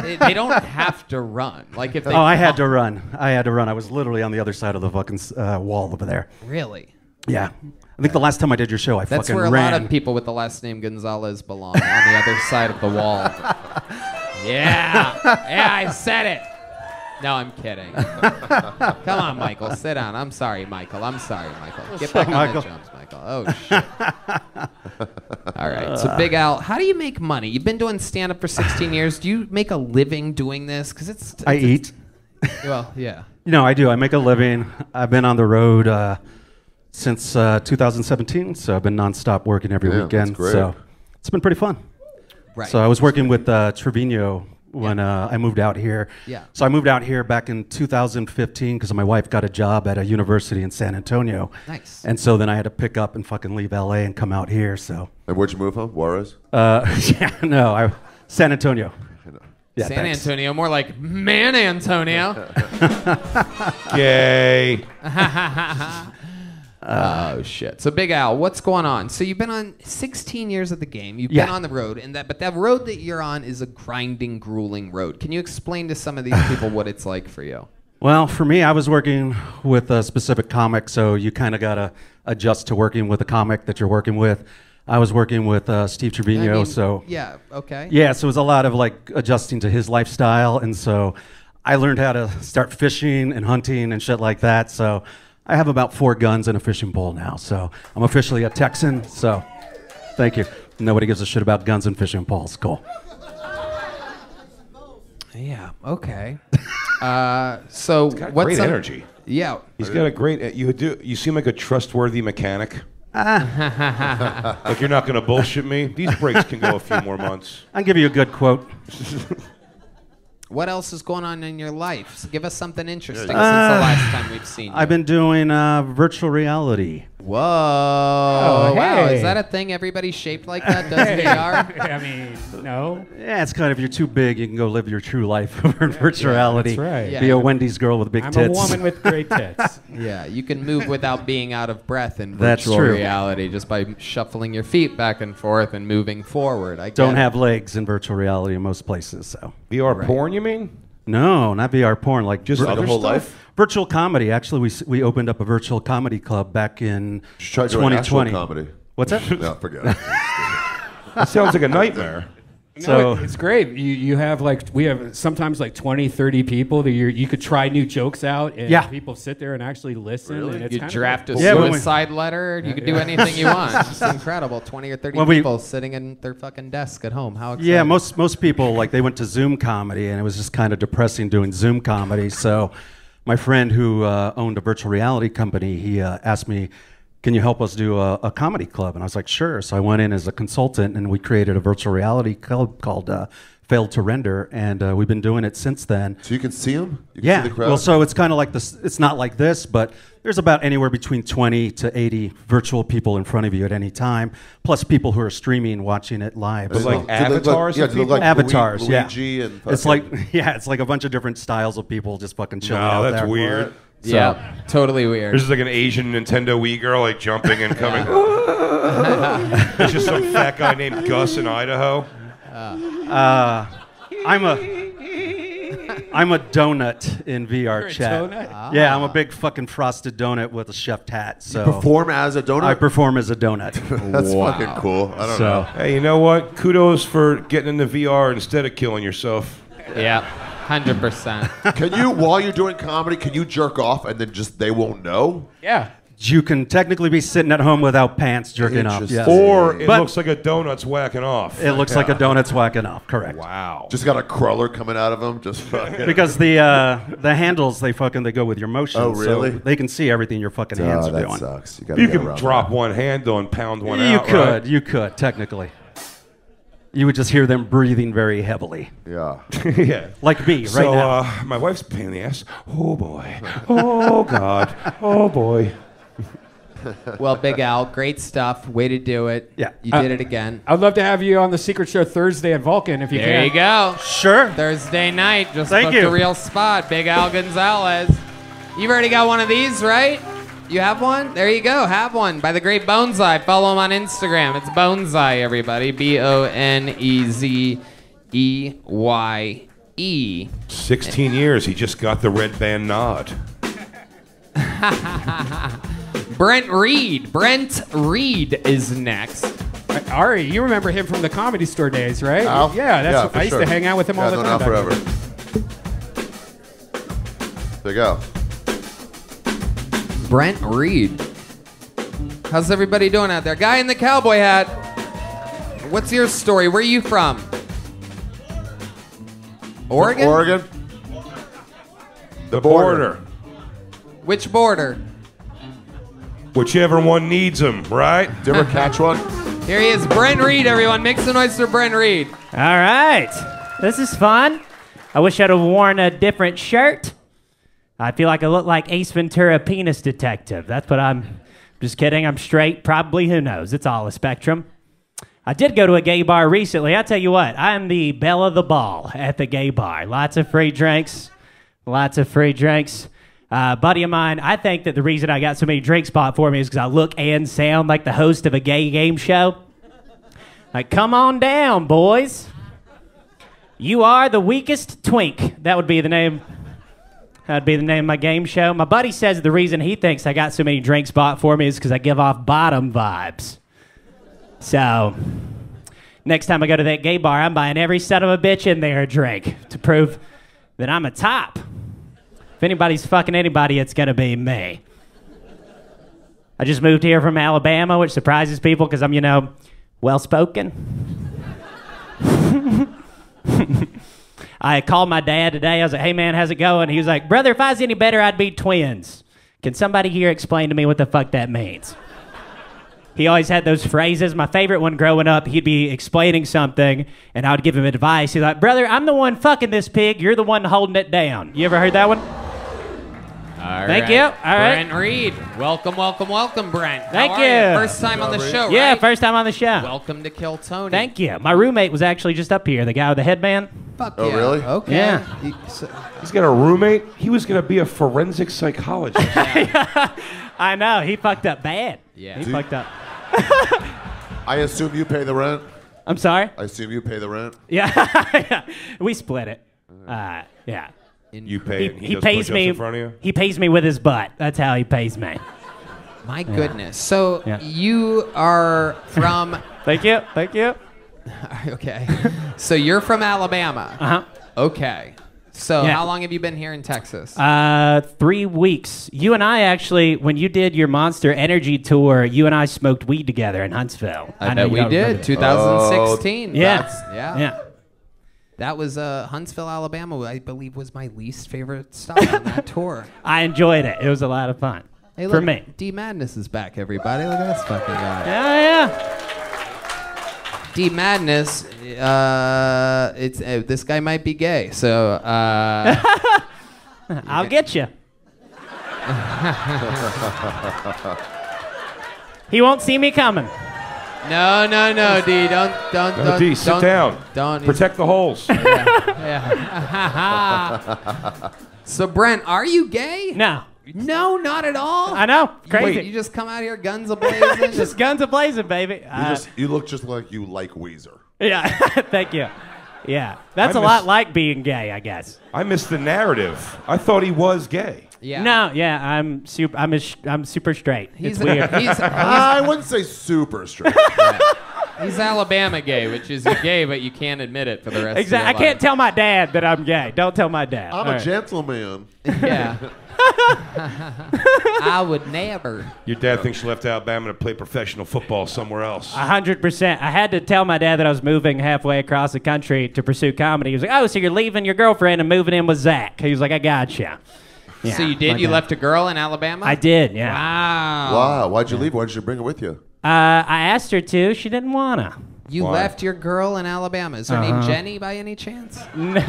They don't have to run. Like if they I had to run. I was literally on the other side of the fucking wall over there. Really? Yeah. I think the last time I did your show, I fucking ran. That's where a lot of people with the last name Gonzalez belong, on the other side of the wall. Yeah, yeah, I said it. No, I'm kidding. Come on, Michael, sit down. I'm sorry, Michael. Get back on the drums, Michael. Oh, shit. All right, so Big Al, how do you make money? You've been doing stand-up for 16 years. Do you make a living doing this? Because I eat. Well, yeah. No, I do. I make a living. I've been on the road since 2017, so I've been nonstop working every weekend. That's great. So it's been pretty fun. Right. So I was working with Trevino when I moved out here. Yeah. So I moved out here back in 2015 because my wife got a job at a university in San Antonio. Nice. And so then I had to pick up and fucking leave LA and come out here. So. And where'd you move from? Juarez? Yeah, no, San Antonio. Yeah, San Antonio, more like Man Antonio. Gay. Oh, shit. So, Big Al, what's going on? So, you've been on 16 years of the game. You've been on the road, but that road that you're on is a grinding, grueling road. Can you explain to some of these people what it's like for you? Well, for me, I was working with a specific comic, so you kind of got to adjust to working with a comic that you're working with. I was working with Steve Trevino, so... Yeah, okay. Yeah, so it was a lot of, like, adjusting to his lifestyle, and so I learned how to start fishing and hunting and shit like that, so... I have about 4 guns and a fishing pole now, so I'm officially a Texan, so thank you. Nobody gives a shit about guns and fishing poles. Cool. Yeah, okay. So he's got great energy. Yeah. He's got a great... You seem like a trustworthy mechanic. Like you're not going to bullshit me. These breaks can go a few more months. I'll give you a good quote. What else is going on in your life? So give us something interesting since the last time we've seen you. I've been doing virtual reality. Whoa. Oh, wow, hey. Is that a thing everybody's shaped like that? Does VR? I mean, no. Yeah, it's kind of, if you're too big, you can go live your true life over in virtual reality. That's right. Yeah. Be a Wendy's girl with big tits. I'm a woman with great tits. Yeah, you can move without being out of breath in virtual reality just by shuffling your feet back and forth and moving forward. I don't have legs in virtual reality in most places, so. VR porn, you mean? No, not VR porn. Like just like the whole life? Virtual comedy. Actually, we opened up a virtual comedy club back in 2020. Comedy. What's that? No, forget it. That sounds like a nightmare. So no, it's great. You have like, we have sometimes like 20, 30 people that you could try new jokes out and people sit there and actually listen. Really? And it's you draft like a suicide letter. You can do anything you want. It's incredible. 20 or 30 people sitting at their fucking desk at home. How exciting. Yeah, most people, like, they went to Zoom comedy and it was just kind of depressing doing Zoom comedy. So my friend who owned a virtual reality company, he asked me, can you help us do a comedy club? And I was like, sure. So I went in as a consultant, and we created a virtual reality club called Failed to Render, and we've been doing it since then. So you can see them? You can see the crowd? Well, so it's kind of like this. It's not like this, but there's about anywhere between 20 to 80 virtual people in front of you at any time, plus people who are streaming, watching it live. It's like avatars? Yeah, like avatars, Luigi and fucking... it's like a bunch of different styles of people just fucking chilling out there. No, that's weird. So, yeah, totally weird. There's just like an Asian Nintendo Wii girl like jumping and coming. There's just some fat guy named Gus in Idaho. I'm a donut in VR chat. Ah. Yeah, I'm a big fucking frosted donut with a chef hat. So you perform as a donut? I perform as a donut. That's fucking cool. I don't know. Hey, you know what? Kudos for getting into VR instead of killing yourself. Yeah. 100%. Can you, while you're doing comedy, can you jerk off and then just they won't know? Yeah. You can technically be sitting at home without pants jerking off. Yes. Or it looks like a donut's whacking off. It looks like a donut's whacking off, correct. Wow. Just got a cruller coming out of them. Just fucking. Because the handles, they go with your motion. Oh, really? So they can see everything your fucking hands are doing. That sucks. You can drop one handle and pound one out. You could, technically. You would just hear them breathing very heavily. Yeah. Yeah. Like me, right now. So my wife's a pain in the ass. Oh, boy. Oh, God. Oh, boy. Well, Big Al, great stuff. Way to do it. Yeah. You did it again. I'd love to have you on the Secret Show Thursday at Vulcan if you can. There you go. Sure. Thursday night. Just booked a real spot. Big Al Gonzalez. You've already got one of these, right? You have one? There you go. Have one by the great Bones Eye. Follow him on Instagram. It's Bones Eye, everybody. Bonezeye. 16 years. He just got the red band nod. Brent Reed. Brent Reed is next. Ari, you remember him from the Comedy Store days, right? Al? Yeah, that's I used to hang out with him all the time. Forever. There you go. Brent Reed. How's everybody doing out there? Guy in the cowboy hat. What's your story? Where are you from? Oregon? Oregon. The border. Which border? Whichever one needs them, right? Did you ever catch one? Here he is, Brent Reed, everyone. Make some noise for Brent Reed. All right. This is fun. I wish I'd have worn a different shirt. I feel like I look like Ace Ventura, Penis Detective. That's what I'm... Just kidding. I'm straight. Probably. Who knows? It's all a spectrum. I did go to a gay bar recently. I'll tell you what. I'm the belle of the ball at the gay bar. Lots of free drinks. Lots of free drinks. Buddy of mine, I think that the reason I got so many drinks bought for me is because I look and sound like the host of a gay game show. Like, come on down, boys. You are the weakest twink. That would be the name... That'd be the name of my game show. My buddy says the reason he thinks I got so many drinks bought for me is because I give off bottom vibes. So, next time I go to that gay bar, I'm buying every son of a bitch in there a drink to prove that I'm a top. If anybody's fucking anybody, it's going to be me. I just moved here from Alabama, which surprises people because I'm, you know, well-spoken. I called my dad today. I was like, hey, man, how's it going? He was like, brother, if I was any better, I'd be twins. Can somebody here explain to me what the fuck that means? He always had those phrases. My favorite one growing up, he'd be explaining something, and I would give him advice. He's like, brother, I'm the one fucking this pig. You're the one holding it down. You ever heard that one? All right. Thank you. All right. Brent Reed. Welcome, welcome, welcome, Brent. How are you? First time on the show, right? Yeah, first time on the show. Welcome to Kill Tony. Thank you. My roommate was actually just up here, the guy with the headband. Fuck yeah. Oh, really? Okay. Yeah. He's got a roommate? He was going to be a forensic psychologist. I know. He fucked up bad. Yeah. He fucked up. I assume you pay the rent? I'm sorry? I assume you pay the rent? Yeah. We split it. Yeah. You pay. He pays me. In front of you? He pays me with his butt. That's how he pays me. My goodness. So you are from. Thank you. Thank you. Okay. So you're from Alabama. Uh huh. Okay. So how long have you been here in Texas? 3 weeks. You and I actually, when you did your Monster Energy tour, you and I smoked weed together in Huntsville. I know we did. 2016. Oh, yeah. Yeah. That was Huntsville, Alabama, I believe, was my least favorite stop on that tour. I enjoyed it. It was a lot of fun. Hey, look, for me. D Madness is back, everybody. Look at this fucking guy. Yeah. D Madness, it's this guy might be gay, so I'll get you. He won't see me coming. No, no, no, D. Don't. D, sit down. Don't protect the holes. Yeah. So, Brent, are you gay? No. No, not at all. I know. Crazy. Wait, you just come out here guns a-blazing. Just guns a-blazing, baby. You look just like you like Weezer. Yeah. Thank you. Yeah. That's a lot like being gay, I guess. I missed the narrative. I thought he was gay. Yeah. No, yeah, I'm super straight. It's weird. I wouldn't say super straight. Yeah. He's Alabama gay, which is you're gay, but you can't admit it for the rest of your life. I can't tell my dad that I'm gay. Don't tell my dad. I'm a gentleman. Yeah. I would never. Your dad thinks you left Alabama to play professional football somewhere else. 100%. I had to tell my dad that I was moving halfway across the country to pursue comedy. He was like, oh, so you're leaving your girlfriend and moving in with Zach. He was like, I gotcha. Yeah, so you did? You left a girl in Alabama? I did, yeah. Wow. Wow. Why'd you leave? Why'd you bring her with you? I asked her to. She didn't want to. You left your girl in Alabama. Is her name Jenny by any chance? No.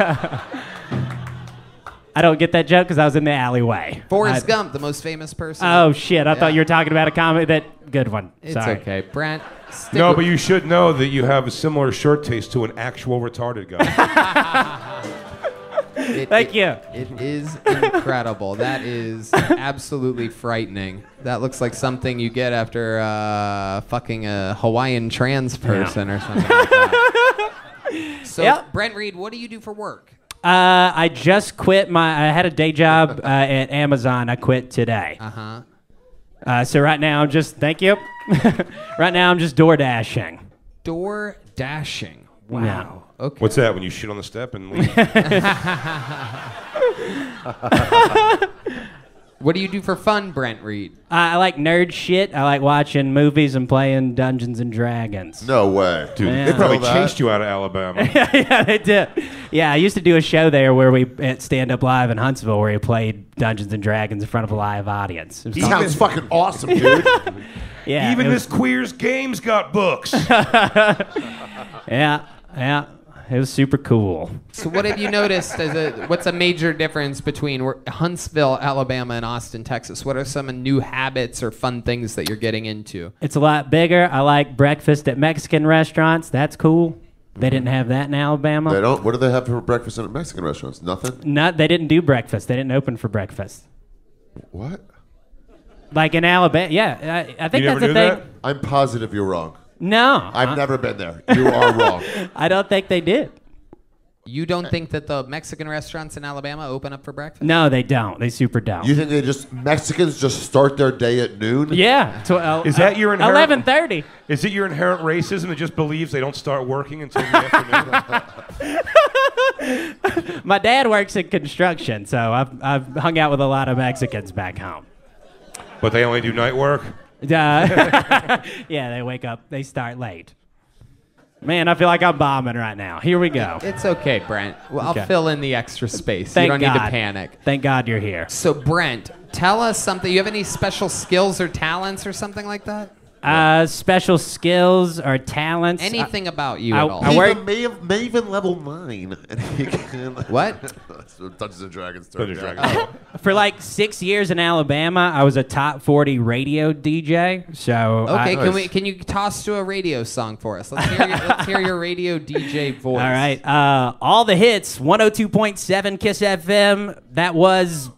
I don't get that joke because I was in the alleyway. Forrest Gump, the most famous person. Oh, shit. I thought you were talking about a comedy. Good one. It's okay. Brent. No, but you should know that you have a similar shirt taste to an actual retarded guy. Thank you. It is incredible. That is absolutely frightening. That looks like something you get after fucking a Hawaiian trans person or something like that. So, Brent Reed, what do you do for work? I just quit I had a day job at Amazon. I quit today. Uh-huh. So right now I'm just, thank you. Right now I'm just door dashing. Door dashing. Wow. Yeah. Okay. What's that, when you shit on the step and leave? What do you do for fun, Brent Reed? I like nerd shit. I like watching movies and playing Dungeons and Dragons. No way. Dude, they probably chased you out of Alabama. Yeah, they did. Yeah, I used to do a show there where we at Stand Up Live in Huntsville where we played Dungeons and Dragons in front of a live audience. He sounds fucking awesome, dude. Yeah, even this Queer's Game's got books. Yeah. It was super cool. So what have you noticed? What's a major difference between Huntsville, Alabama, and Austin, Texas? What are some new habits or fun things that you're getting into? It's a lot bigger. I like breakfast at Mexican restaurants. That's cool. They didn't have that in Alabama. They don't. What do they have for breakfast at Mexican restaurants? Nothing? They didn't do breakfast. They didn't open for breakfast. What? Like in Alabama. Yeah. I think that's a thing. That? I'm positive you're wrong. No. I've never been there. You are wrong. I don't think they did. You don't think that the Mexican restaurants in Alabama open up for breakfast? No, they don't. They super don't. You think they Mexicans just start their day at noon? Yeah. Is that your inherent... 11:30. Is it your inherent racism that just believes they don't start working until the afternoon? My dad works in construction, so I've hung out with a lot of Mexicans back home. But they only do night work? Yeah, they wake up. They start late. Man, I feel like I'm bombing right now. Here we go. It's okay, Brent. Well, I'll fill in the extra space. You don't need to panic. Thank God you're here. So, Brent, tell us something. You have any special skills or talents or something like that? Special skills or talents? Anything about you at all? Maven level 9. What? Dungeons and Dragons. For like 6 years in Alabama, I was a top 40 radio DJ. So okay, can you toss to a radio song for us? Let's hear your radio DJ voice. All right, all the hits. 102.7 Kiss FM. That was.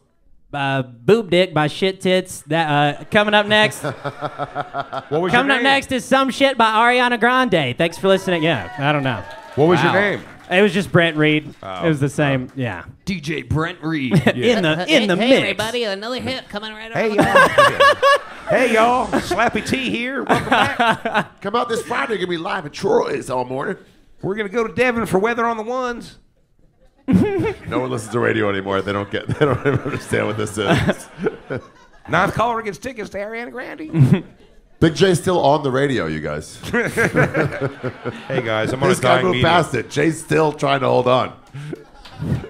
Boob dick by Shit Tits. Coming up next. Coming up next is Some Shit by Ariana Grande. Thanks for listening. Yeah, I don't know. What was your name? It was just Brent Reed. It was the same. Yeah. DJ Brent Reed. Yeah. in the mix. Hey everybody, another hit coming right over. Hey y'all. Hey y'all. Slappy T here. Welcome back. Come out this Friday. Gonna be live at Troy's all morning. We're gonna go to Devon for Weather on the Ones. No one listens to radio anymore. They don't even understand what this is. Ninth caller gets tickets to Ariana Grande. Big Jay's still on the radio, you guys. Hey, guys, I'm on a dying medium. Past it. Jay's still trying to hold on.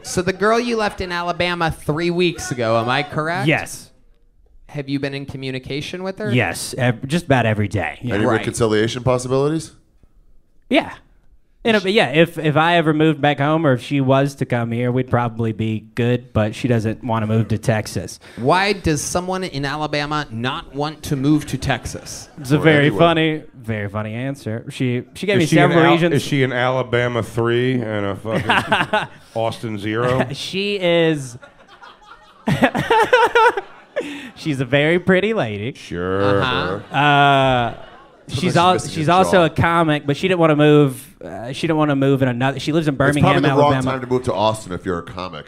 So the girl you left in Alabama 3 weeks ago, am I correct? Yes. Have you been in communication with her? Yes, just about every day. Yeah. Any reconciliation possibilities? Yeah. Yeah, if I ever moved back home or if she was to come here, we'd probably be good, but she doesn't want to move to Texas. Why does someone in Alabama not want to move to Texas? It's a very funny answer. She gave me several reasons. Is she an Alabama 3 and a fucking Austin 0? She is... She's a very pretty lady. Sure. Uh-huh. She's also a comic, but she didn't want to move. She didn't want to move in another. She lives in Birmingham, Alabama. It's probably the wrong time to move to Austin if you're a comic.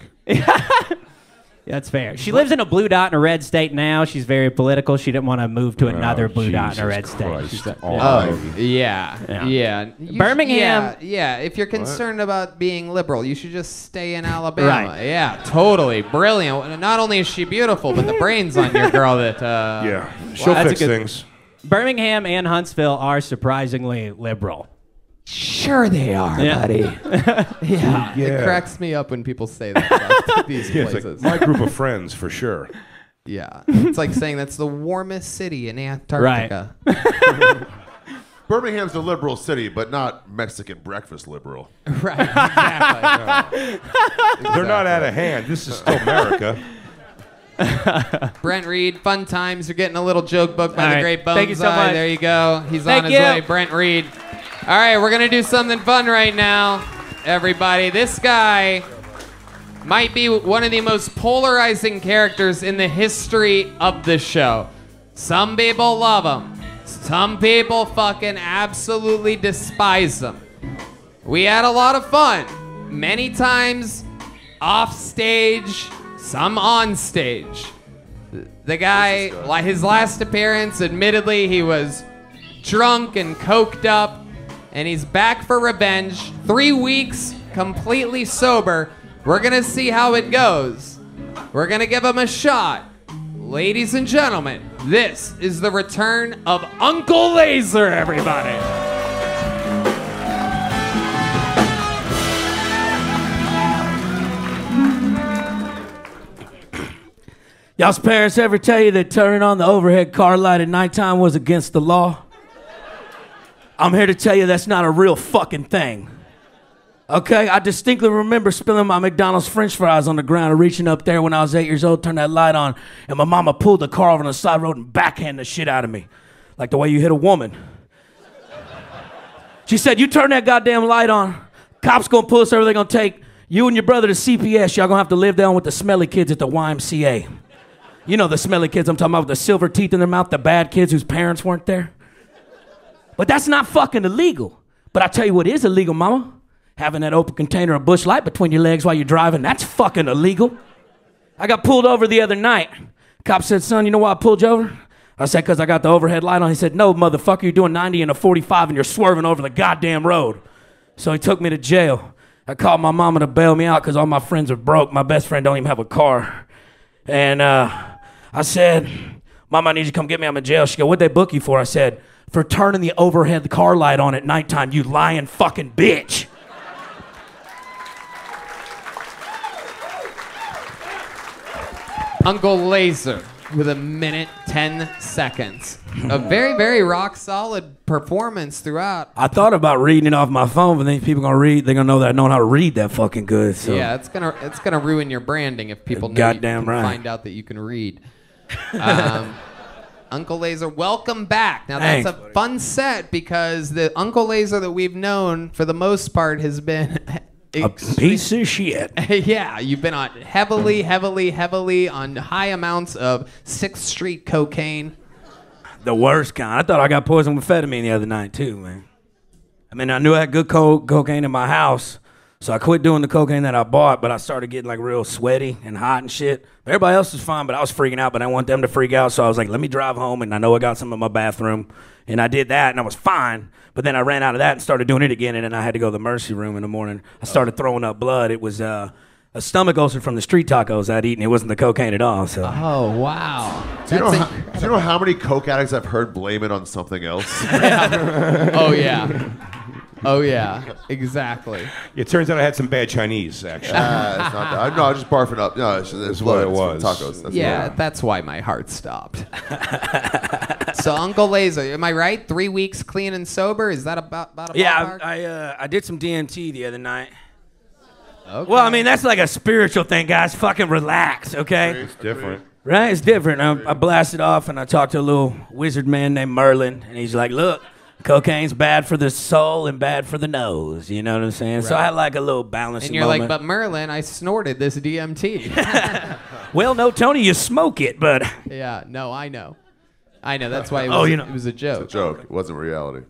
That's fair. She lives in a blue dot in a red state now. She's very political. She didn't want to move to another blue dot in a red state. Oh, yeah. Birmingham. Yeah, if you're concerned about being liberal, you should just stay in Alabama. Right. Yeah, totally. Brilliant. Not only is she beautiful, but the brains on your girl that... yeah, she'll fix things. Birmingham and Huntsville are surprisingly liberal. Sure they are, buddy. Yeah. It cracks me up when people say that about these places. Like my group of friends, for sure. Yeah. It's like saying that's the warmest city in Antarctica. Right. Birmingham's a liberal city, but not Mexican breakfast liberal. Right. Exactly. No. Exactly. They're not out of hand. This is still America. Brent Reed, fun times. You're getting a little joke book by the great Bones Eye. Thank you so much. There you go. He's on his way, Brent Reed. All right, we're going to do something fun right now, everybody. This guy might be one of the most polarizing characters in the history of the show. Some people love him. Some people fucking absolutely despise him. We had a lot of fun. Many times off stage, some on stage. The guy, his last appearance, admittedly, he was drunk and coked up, and he's back for revenge. 3 weeks, completely sober. We're gonna see how it goes. We're gonna give him a shot. Ladies and gentlemen, this is the return of Uncle Laser, everybody. Y'all's parents ever tell you that turning on the overhead car light at nighttime was against the law? I'm here to tell you that's not a real fucking thing. Okay, I distinctly remember spilling my McDonald's french fries on the ground and reaching up there when I was 8 years old, turned that light on, and my mama pulled the car over on the side road and backhanded the shit out of me, like the way you hit a woman. She said, you turn that goddamn light on, cops gonna pull us over, they're gonna take you and your brother to CPS, y'all gonna have to live down with the smelly kids at the YMCA. You know the smelly kids I'm talking about with the silver teeth in their mouth, the bad kids whose parents weren't there. But that's not fucking illegal. But I tell you what is illegal, mama. Having that open container of Busch Light between your legs while you're driving, that's fucking illegal. I got pulled over the other night. Cop said, son, you know why I pulled you over? I said, because I got the overhead light on. He said, no, motherfucker, you're doing 90 and a 45 and you're swerving over the goddamn road. So he took me to jail. I called my mama to bail me out because all my friends are broke. My best friend don't even have a car. And I said, Mama, I need you to come get me. I'm in jail. She go, what'd they book you for? I said, for turning the overhead car light on at nighttime, you lying fucking bitch. Uncle Laser with 1 minute, 10 seconds. A very, very rock solid performance throughout. I thought about reading it off my phone, but then people gonna read, they're gonna know that I know how to read that fucking good. So. Yeah, it's gonna ruin your branding if people know find out that you can read. Uncle Laser, welcome back. Now that's a fun set because the Uncle Laser that we've known for the most part has been a piece of shit. Yeah, you've been on heavily on high amounts of 6th Street cocaine. The worst kind. I thought I got poisoned with amphetamine the other night, too, man. I mean, I knew I had good cocaine in my house, so I quit doing the cocaine that I bought, but I started getting, like, real sweaty and hot and shit. Everybody else was fine, but I was freaking out, but I didn't want them to freak out, so I was like, let me drive home, and I know I got some in my bathroom. And I did that, and I was fine, but then I ran out of that and started doing it again, and then I had to go to the mercy room in the morning. I started throwing up blood. It was a stomach ulcer from the street tacos I'd eaten. It wasn't the cocaine at all. So. Oh, wow. Do you know how many coke addicts I've heard blame it on something else? Yeah. Oh, yeah. Oh, yeah. Exactly. It turns out I had some bad Chinese, actually. It's not that. No, I was just barfing up. No, it's what it was. Tacos. That's why my heart stopped. So, Uncle Laser, am I right? 3 weeks clean and sober? Is that about a ballpark? Yeah, I did some DMT the other night. Okay. Well, I mean, that's like a spiritual thing, guys. Fucking relax, okay? It's different. Right? It's different. I blasted off, and I talked to a little wizard man named Merlin, and he's like, look, cocaine's bad for the soul and bad for the nose. You know what I'm saying? Right. So I had like a little balancing moment. And you're like, but Merlin, I snorted this DMT. Well, no, Tony, you smoke it, but... Yeah, no, I know, that's why it was a joke. It's a joke. It wasn't reality.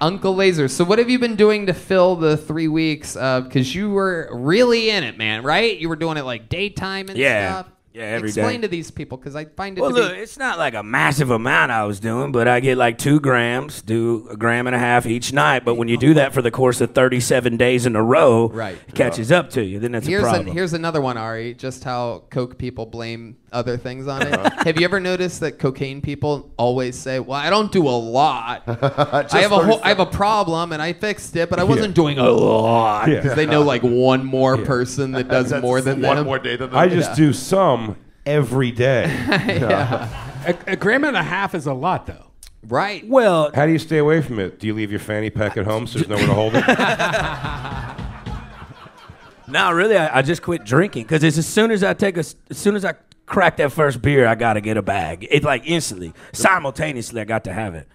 Uncle Laser, so what have you been doing to fill the 3 weeks? Because you were really in it, man, right? You were doing it like daytime and stuff. Yeah, Explain to these people, because I find it to be... It's not like a massive amount I was doing, but I get like 2 grams, do 1.5 grams each night. But when you do that for the course of 37 days in a row, it catches up to you. Then that's a problem. Here's another one, Ari, just how coke people blame other things on it. Have you ever noticed that cocaine people always say, well, I don't do a lot. I have a problem, and I fixed it, but I wasn't doing a lot. Because they know like one more person that does more than them. One more day than them. I just do some every day. A gram and a half is a lot, though. Right. Well, how do you stay away from it? Do you leave your fanny pack at home so there's nowhere to hold it? No, really, I just quit drinking because as soon as I crack that first beer, I gotta get a bag. It's like instantly, simultaneously, I got to have it.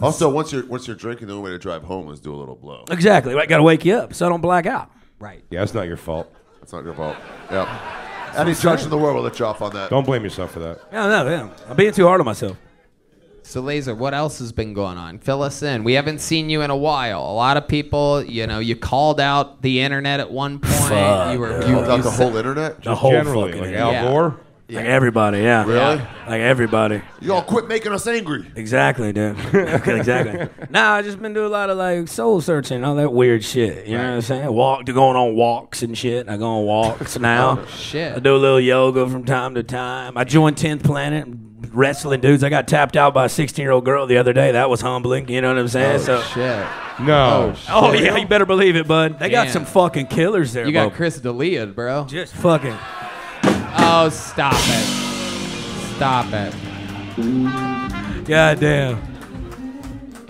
Also, once you're drinking, the only way to drive home is do a little blow. Exactly, right? Gotta wake you up so I don't black out. Right. Yeah, it's not your fault. It's not your fault. Yeah. Any judge in the world will let you off on that. Don't blame yourself for that. No. I'm being too hard on myself. So, Laser, what else has been going on? Fill us in. We haven't seen you in a while. A lot of people, you called out the internet at one point. You called out the whole internet? The whole generally, fucking internet. Al Gore? Yeah. Like everybody, yeah. Really? Yeah. Like everybody. You all quit making us angry. Exactly, dude. Exactly. I've just been doing a lot of like soul searching, all that weird shit. You know what I'm saying? Going on walks and shit. I go on walks now. Oh, shit. I do a little yoga from time to time. I joined 10th Planet. Wrestling dudes. I got tapped out by a 16-year-old girl the other day. That was humbling. You know what I'm saying? Shit. No. Oh, yeah. You better believe it, bud. They got some fucking killers there. You got Chris D'Elia, bro. Just fucking. Oh, stop it. Stop it. God damn.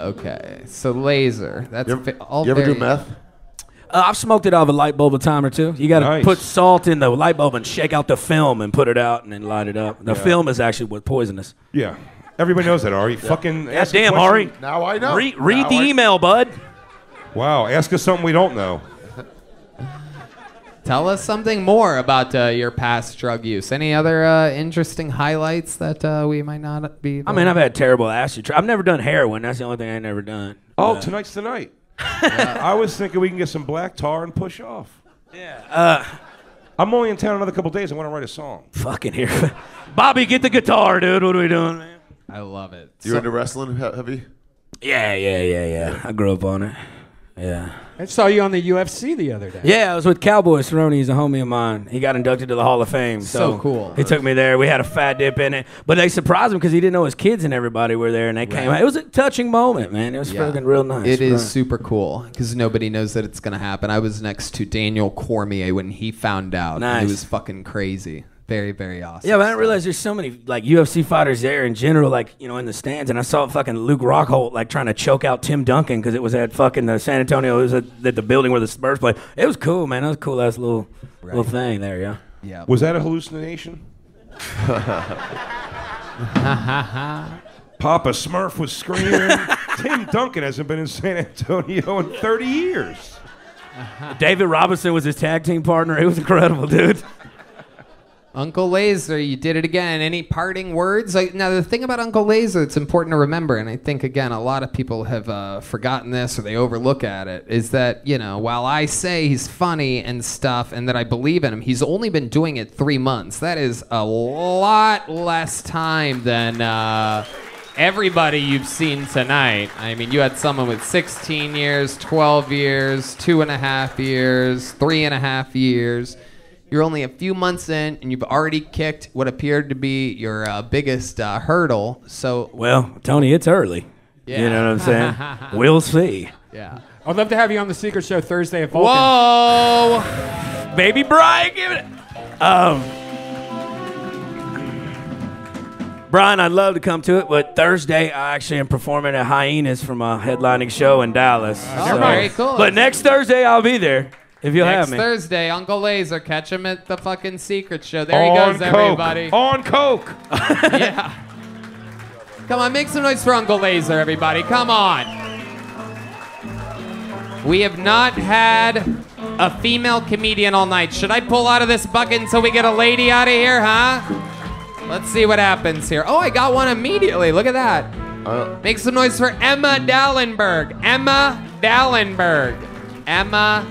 Okay. So, Laser. That's all. You ever do meth? I've smoked it out of a light bulb a time or two. You got to put salt in the light bulb and shake out the film and put it out and then light it up. The film is actually what's poisonous. Yeah. Everybody knows that, Ari. Fucking ask damn, Ari. Now I know. Read the email, bud. Wow. Ask us something we don't know. Tell us something more about your past drug use. Any other interesting highlights that we might not be... I mean, I've had terrible acid trip. I've never done heroin. That's the only thing I've never done. Oh, tonight's the night. I was thinking we can get some black tar and push off. Yeah. I'm only in town another couple days. I want to write a song. Fucking here. Bobby, get the guitar, dude. What are we doing, man? I love it. You into wrestling heavy? Yeah. I grew up on it. Yeah. I saw you on the UFC the other day. Yeah, I was with Cowboy Cerrone. He's a homie of mine. He got inducted to the Hall of Fame. So cool. He took me there. We had a fat dip in it. But they surprised him because he didn't know his kids and everybody were there. And they came out. It was a touching moment, man. It was fucking real nice. It is super cool because nobody knows that it's going to happen. I was next to Daniel Cormier when he found out. Nice. He was fucking crazy. Very, very awesome. Yeah, but I didn't realize there's so many like UFC fighters there in general, like, in the stands. And I saw fucking Luke Rockhold like trying to choke out Tim Duncan because it was at fucking the San Antonio. It was at the building where the Spurs played. It was cool, man. That was a cool ass little thing there, yeah. Was that a hallucination? Papa Smurf was screaming. Tim Duncan hasn't been in San Antonio in 30 years. David Robinson was his tag team partner. It was incredible, dude. Uncle Laser, you did it again. Any parting words? Now, the thing about Uncle Laser that's important to remember, and I think, again, a lot of people have forgotten this or they overlook at it, is that, while I say he's funny and stuff and that I believe in him, he's only been doing it 3 months. That is a lot less time than everybody you've seen tonight. I mean, you had someone with 16 years, 12 years, 2.5 years, 3.5 years. You're only a few months in, and you've already kicked what appeared to be your biggest hurdle. So, well, Tony, it's early. Yeah. You know what I'm saying? We'll see. Yeah. I'd love to have you on the Secret Show Thursday at Vulcan. Whoa, baby Brian, give it. Brian, I'd love to come to it, but Thursday I actually am performing at Hyenas for my headlining show in Dallas. Oh, so. Very cool. But next Thursday I'll be there if you'll have me. Next Thursday, Uncle Laser, catch him at the fucking Secret Show. There he goes, everybody. On coke. Yeah. Come on, make some noise for Uncle Laser, everybody. Come on. We have not had a female comedian all night. Should I pull out of this bucket until we get a lady out of here, huh? Let's see what happens here. Oh, I got one immediately. Look at that. Make some noise for Emma Dallenberg. Emma Dallenberg. Emma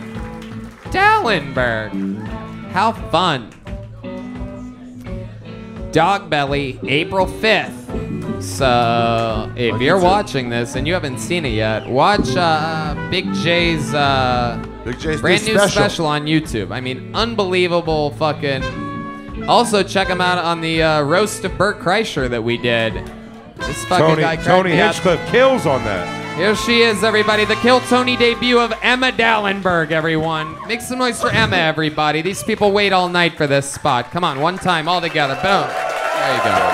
Dallenberg. How fun. Dogbelly, April 5th. So if you're watching this and you haven't seen it yet, watch Big Jay's brand new special on YouTube. I mean, unbelievable fucking... Also, check him out on the roast of Burt Kreischer that we did. This fucking guy Tony Hinchcliffe kills on that. Here she is, everybody. The Kill Tony debut of Emma Dallenberg, everyone. Make some noise for Emma, everybody. These people wait all night for this spot. Come on, one time, all together. Boom. There you go.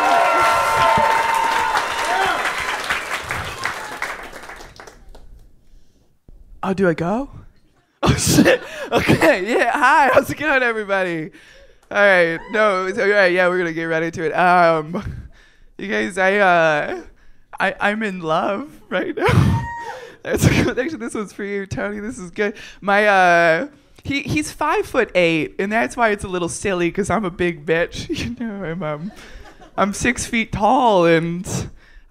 Oh, do I go? Oh, shit. Okay, yeah. Hi, how's it going, everybody? All right, no, it's all right, yeah, we're gonna get right into it. You guys, I'm in love right now. Actually, this one's for you, Tony. This is good. My he's 5'8", and that's why it's a little silly because I'm a big bitch. You know, I'm 6 feet tall, and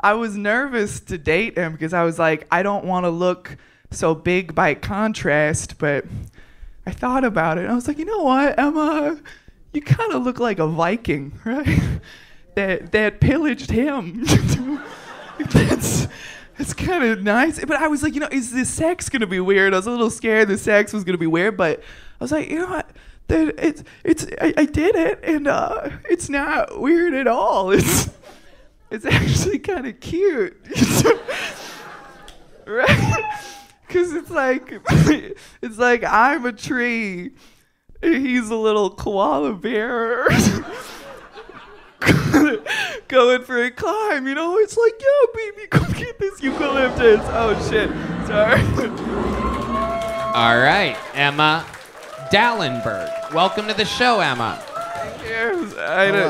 I was nervous to date him because I was like, I don't want to look so big by contrast, but I thought about it. And I was like, you know what, Emma. You kind of look like a Viking, right? That pillaged him. That's kind of nice. But I was like, you know, is the sex gonna be weird? I was a little scared the sex was gonna be weird, but I was like, you know what? I did it, and it's not weird at all. It's actually kind of cute, right? Because it's like I'm a tree. He's a little koala bear going for a climb, you know? It's like, yeah, baby, come get this eucalyptus. Oh, shit. Sorry. All right, Emma Dallenberg. Welcome to the show, Emma. Thank you.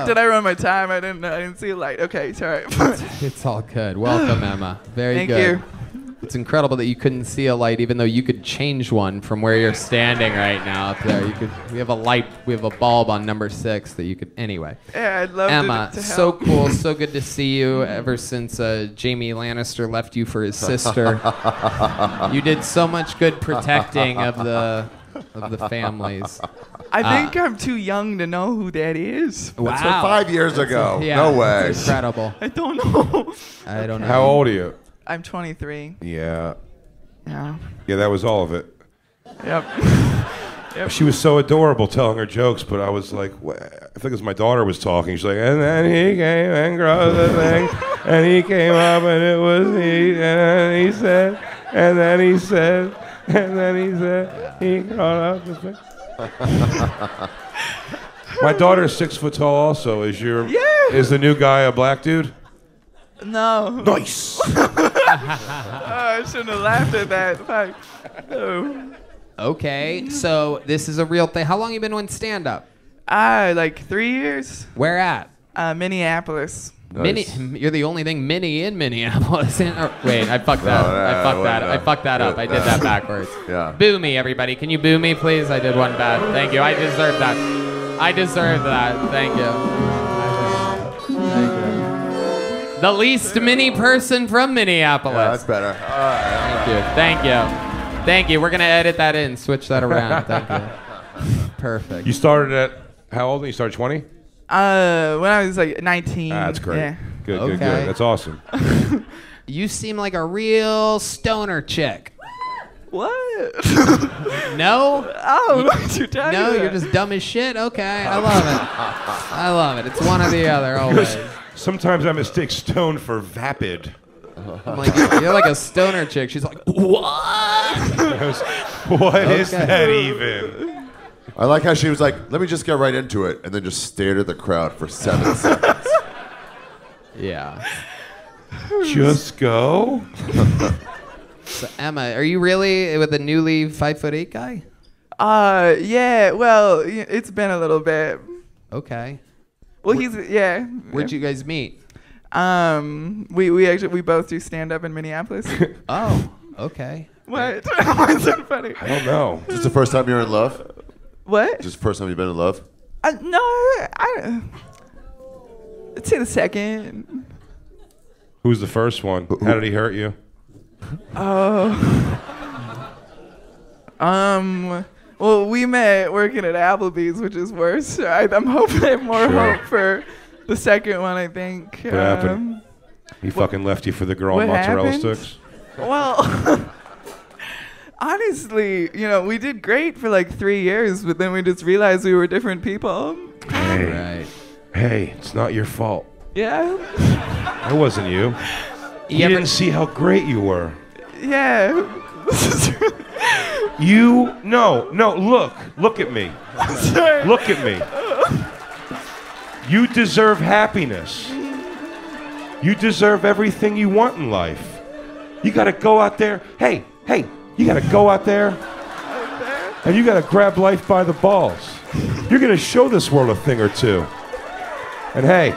Did I run my time? I didn't see a light. Okay, sorry. It's all good. Welcome, Emma. Very good. Thank you. It's incredible that you couldn't see a light, even though you could change one from where you're standing right now up there. You could. We have a light. We have a bulb on number 6 that you could. Anyway. Yeah, I'd love Emma, to help. So cool. So good to see you. Ever since Jamie Lannister left you for his sister, you did so much good protecting of the families. I think I'm too young to know who that is. Wow. That's like 5 years ago. Yeah, no way. Incredible. I don't know. I don't know. How old are you? I'm 23. Yeah. Yeah. Yeah, that was all of it. Yep. Yep. She was so adorable telling her jokes, but I was like, what? I think it was my daughter was talking. She's like, and then he came and grabbed the thing, and he came up, and it was he, and then he said, and then he said, and then he said, he caught up the thing. My daughter's 6 foot tall also. Is your is the new guy a black dude? No. Nice. I shouldn't have laughed at that. No. Okay, so this is a real thing. How long have you been doing stand-up? Like 3 years. Where at? Minneapolis. Nice. You're the only thing mini in Minneapolis. Wait, I fucked that up. I fucked that up. I did that backwards. Yeah. Boo me, everybody. Can you boo me, please? I did one bad. Thank you. I deserve that. I deserve that. Thank you. Thank you. The least mini person from Minneapolis. Yeah, that's better. All right, Thank you. Thank you. We're going to edit that in, switch that around. Thank you. Perfect. You started at how old? You started 20? When I was like 19. That's great. Yeah. Good, okay. Good. That's awesome. You seem like a real stoner chick. What? No? I don't know what you're talking about. No, you're just dumb as shit? Okay, I love it. I love it. It's one or the other, always. Sometimes I mistake stone for vapid. I'm like, you're like a stoner chick. She's like, what? Goes, what is that even? I like how she was like, let me just get right into it, and then just stared at the crowd for 7 seconds. Yeah. Just go? So Emma, are you really with a newly 5'8" guy? Yeah. Well, it's been a little bit. Okay. Well, yeah. Where'd you guys meet? We both do stand up in Minneapolis. Oh, okay. What? Why is that funny? I don't know. Just the first time you're in love? What? Just the first time you've been in love? No, I'd say the second. Who's the first one? How did he hurt you? Oh. Well, we met working at Applebee's, which is worse. So I'm hoping I have more hope for the second one, I think. What happened? He fucking left you for the girl on mozzarella sticks? Well, honestly, we did great for like 3 years, but then we just realized we were different people. Hey, right. Hey, it's not your fault. Yeah? That wasn't you. You didn't see how great you were. Yeah. You, no, look at me. I'm sorry. Look at me. You deserve happiness. You deserve everything you want in life. You gotta go out there. Hey, you gotta go out there. And you gotta grab life by the balls. You're gonna show this world a thing or two. And hey,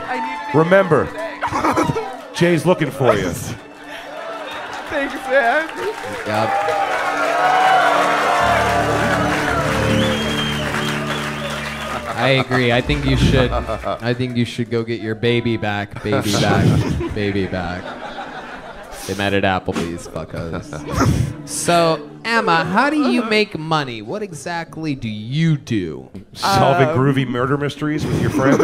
remember, Jay's looking for you. Thanks, man. I agree. I think you should go get your baby back, baby back, baby back. They met at Applebee's, fuckos. So, Emma, how do you make money? What exactly do you do? Solving groovy murder mysteries with your friends?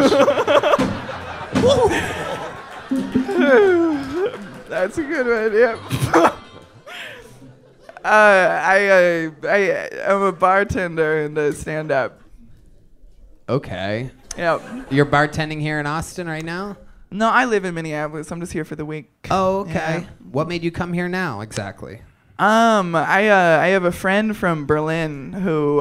That's a good one. Yeah. I'm a bartender and a stand-up. Okay. Yep. You're bartending here in Austin right now? No, I live in Minneapolis. I'm just here for the week. Oh, okay. Yeah. What made you come here now exactly? I have a friend from Berlin who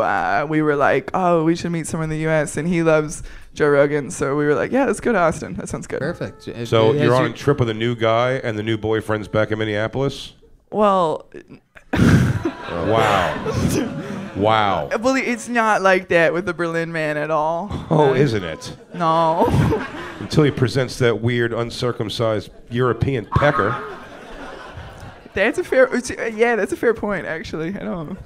we were like, oh, we should meet someone in the U.S. and he loves Joe Rogan, so we were like, yeah, let's go to Austin. That sounds good. Perfect. So you're on a trip with a new guy and the new boyfriend's back in Minneapolis? Well. Wow. Well, it's not like that with the Berlin man at all. Oh, isn't it? No. Until he presents that weird, uncircumcised European pecker. That's a fair point, actually. I don't know.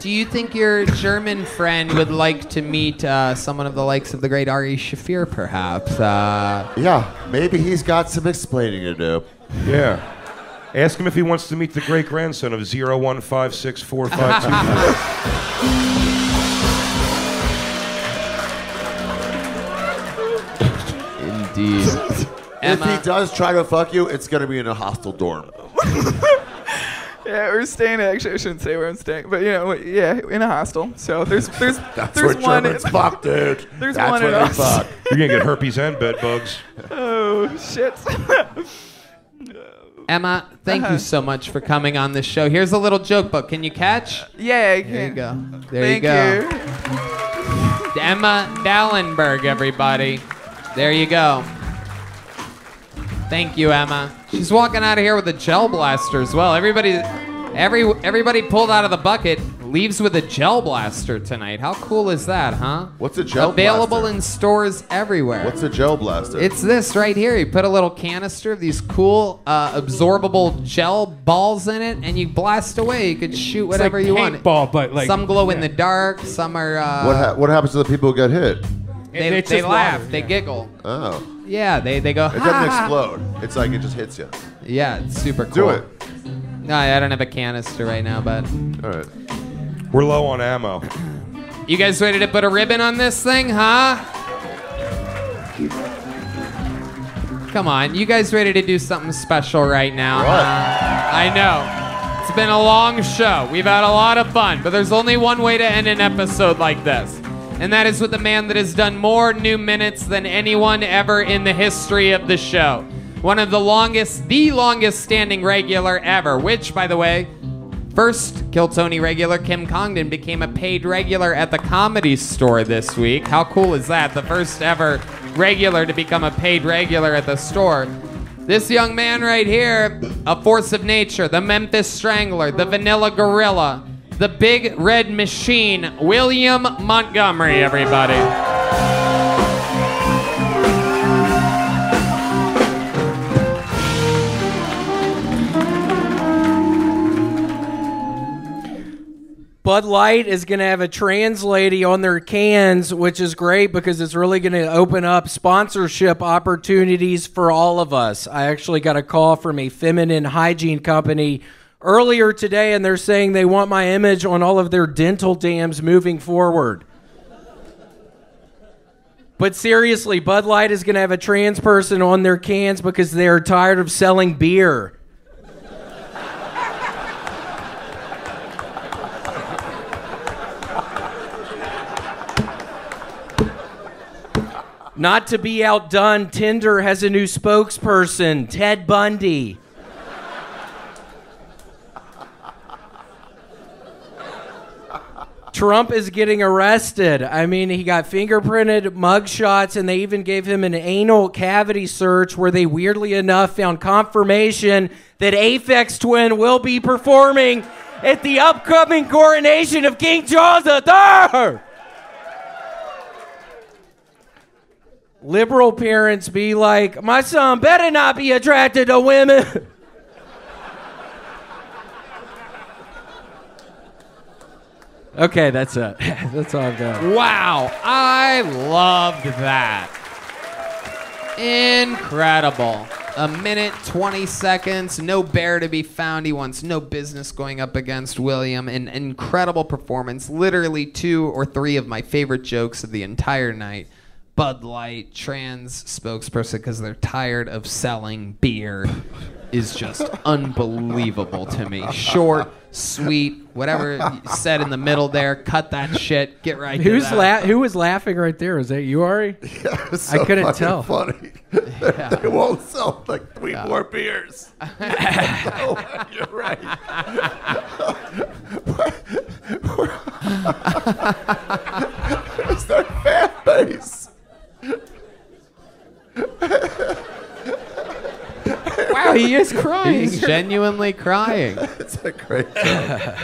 Do you think your German friend would like to meet someone of the likes of the great Ari Shaffir, perhaps? Yeah, maybe he's got some explaining to do. Yeah. Ask him if he wants to meet the great-grandson of 0156452. Indeed. Emma. If he does try to fuck you, it's going to be in a hostile dorm. Yeah, we're staying. Actually, I shouldn't say where I'm staying, but yeah, in a hostel. So there's that's there's where one. Germans fuck, dude. There's that's one where in they fuck. You're gonna get herpes and bed bugs. Oh shit. Emma, thank you so much for coming on this show. Here's a little joke book. Can you catch? Yeah, I can. There you go. Thank you. Emma Dallenberg, everybody. There you go. Thank you, Emma. She's walking out of here with a Gel Blaster as well. Everybody pulled out of the bucket leaves with a Gel Blaster tonight. How cool is that, huh? What's a Gel Blaster? Available in stores everywhere. What's a Gel Blaster? It's this right here. You put a little canister of these cool absorbable gel balls in it, and you blast away. You could shoot whatever you want. Paintball, but like some glow in the dark. Some are. What happens to the people who get hit? They laugh. They giggle. Oh. Yeah, they go. It doesn't explode. It's like it just hits you. Yeah, it's super cool. Do it. No, I don't have a canister right now, but. All right. We're low on ammo. You guys ready to put a ribbon on this thing, huh? Come on, you guys ready to do something special right now? What? I know. It's been a long show. We've had a lot of fun, but there's only one way to end an episode like this, and that is with the man that has done more new minutes than anyone ever in the history of the show. One of the longest standing regular ever, which, by the way, first Kill Tony regular Kim Congdon became a paid regular at the Comedy Store this week. How cool is that? The first ever regular to become a paid regular at the store. This young man right here, a force of nature, the Memphis Strangler, the Vanilla Gorilla, the Big Red Machine, William Montgomery, everybody. Bud Light is going to have a trans lady on their cans, which is great because it's really going to open up sponsorship opportunities for all of us. I actually got a call from a feminine hygiene company earlier today, and they're saying they want my image on all of their dental dams moving forward. But seriously, Bud Light is going to have a trans person on their cans because they are tired of selling beer. Not to be outdone, Tinder has a new spokesperson, Ted Bundy. Trump is getting arrested. I mean, he got fingerprinted, mugshots, and they even gave him an anal cavity search where they, weirdly enough, found confirmation that Aphex Twin will be performing at the upcoming coronation of King Charles III. Liberal parents be like, my son better not be attracted to women. Okay, that's it. That's all I've done. Wow, I loved that. Incredible. A minute, 20 seconds, no bear to be found. He wants no business going up against William. An incredible performance, literally 2 or 3 of my favorite jokes of the entire night. Bud Light, trans spokesperson, because they're tired of selling beer, is just unbelievable to me. Short, sweet, whatever you said in the middle there, cut that shit, get right to that. Who was laughing right there? Was that you, Ari? Yeah, it was so I couldn't tell. Funny. Yeah. They won't sell like 3 more beers. No, you're right. It's their fan base. Wow, he is crying. He's genuinely crying. It's a great joke.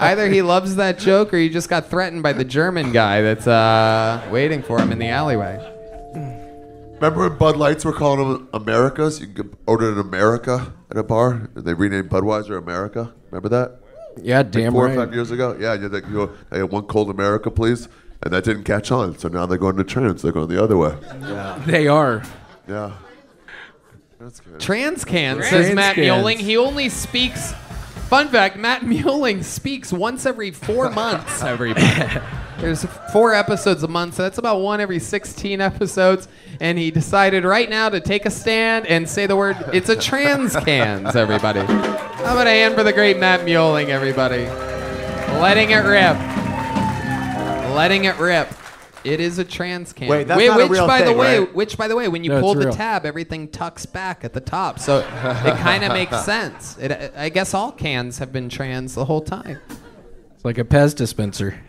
Either he loves that joke or he just got threatened by the German guy that's waiting for him in the alleyway. Remember when Bud Lights were calling them Americas? You could order an America at a bar. They renamed Budweiser America. Remember that? Yeah, damn right. 4 or 5 years ago? Yeah, they go, hey, 1 cold America, please. And that didn't catch on, so now they're going to trans. They're going the other way. Yeah. They are. Yeah. That's good. Trans cans, says Matt Muehling. He only speaks... Fun fact, Matt Muehling speaks once every 4 months. There's 4 episodes a month, so that's about 1 every 16 episodes. And he decided right now to take a stand and say the word, it's a trans cans, everybody. I'm going to hand for the great Matt Muehling, everybody. Letting it rip. Letting it rip. It is a trans can. Wait, that's not a real thing, right? Which, by the way, when you pull the tab, everything tucks back at the top. So it kind of makes sense. I guess all cans have been trans the whole time. It's like a Pez dispenser.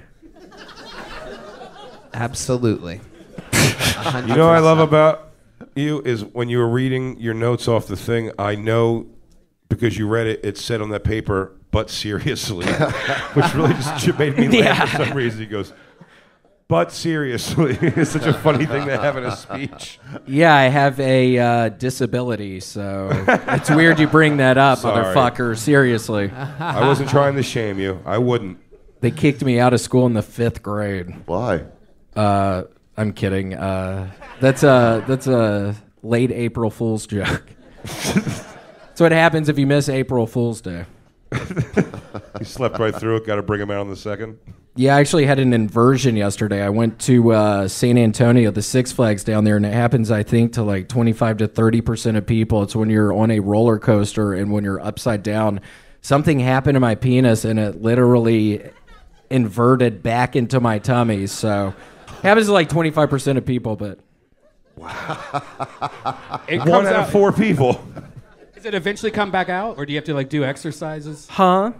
Absolutely. 100%. You know what I love about you is when you were reading your notes off the thing, I know because you read it, it said on that paper, but seriously, which really just made me laugh for some reason. He goes... But seriously, it's such a funny thing to have in a speech. Yeah, I have a disability, so it's weird you bring that up, motherfucker. Seriously. I wasn't trying to shame you. I wouldn't. They kicked me out of school in the 5th grade. Why? I'm kidding. That's a late April Fool's joke. That's what happens if you miss April Fool's Day. You slept right through it. Got to bring him out on the 2nd. Yeah, I actually had an inversion yesterday. I went to San Antonio, the Six Flags down there, and it happens, I think, to like 25 to 30% of people. It's when you're on a roller coaster and when you're upside down. Something happened to my penis, and it literally inverted back into my tummy. So it happens to like 25% of people, but... Wow. It comes out of 4 people. Does it eventually come back out, or do you have to like do exercises? Huh?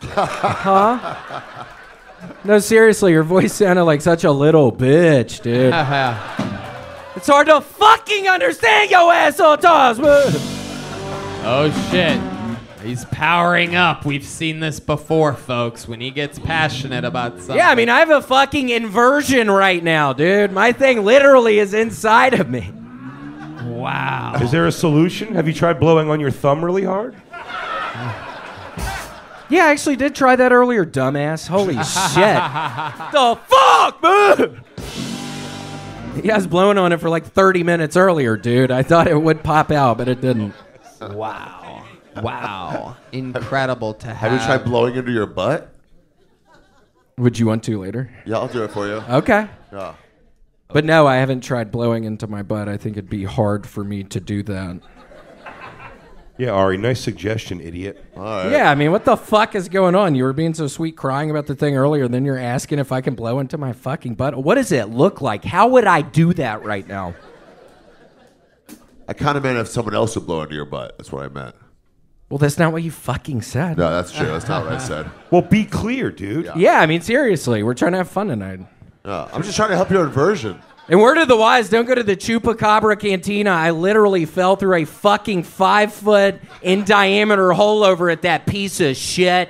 Huh? No, seriously, your voice sounded like such a little bitch, dude. It's hard to fucking understand your ass sometimes, man. Oh, shit. He's powering up. We've seen this before, folks, when he gets passionate about something. Yeah, I mean, I have a fucking inversion right now, dude. My thing literally is inside of me. Wow. Is there a solution? Have you tried blowing on your thumb really hard? Yeah, I actually did try that earlier, dumbass. Holy shit. The fuck, man? Yeah, I was blowing on it for like 30 minutes earlier, dude. I thought it would pop out, but it didn't. Wow. Wow. Incredible to have. Have you tried blowing into your butt? Would you want to later? Yeah, I'll do it for you. Okay. Yeah. But no, I haven't tried blowing into my butt. I think it'd be hard for me to do that. Yeah, Ari, nice suggestion, idiot. All right. Yeah, I mean, what the fuck is going on? You were being so sweet crying about the thing earlier, and then you're asking if I can blow into my fucking butt. What does it look like? How would I do that right now? I kind of meant if someone else would blow into your butt. That's what I meant. Well, that's not what you fucking said. No, that's true. That's not what I said. Well, be clear, dude. Yeah, I mean, seriously. We're trying to have fun tonight. I'm just trying to help your inversion. And word of the wise, don't go to the Chupacabra Cantina. I literally fell through a fucking 5-foot in diameter hole over at that piece of shit.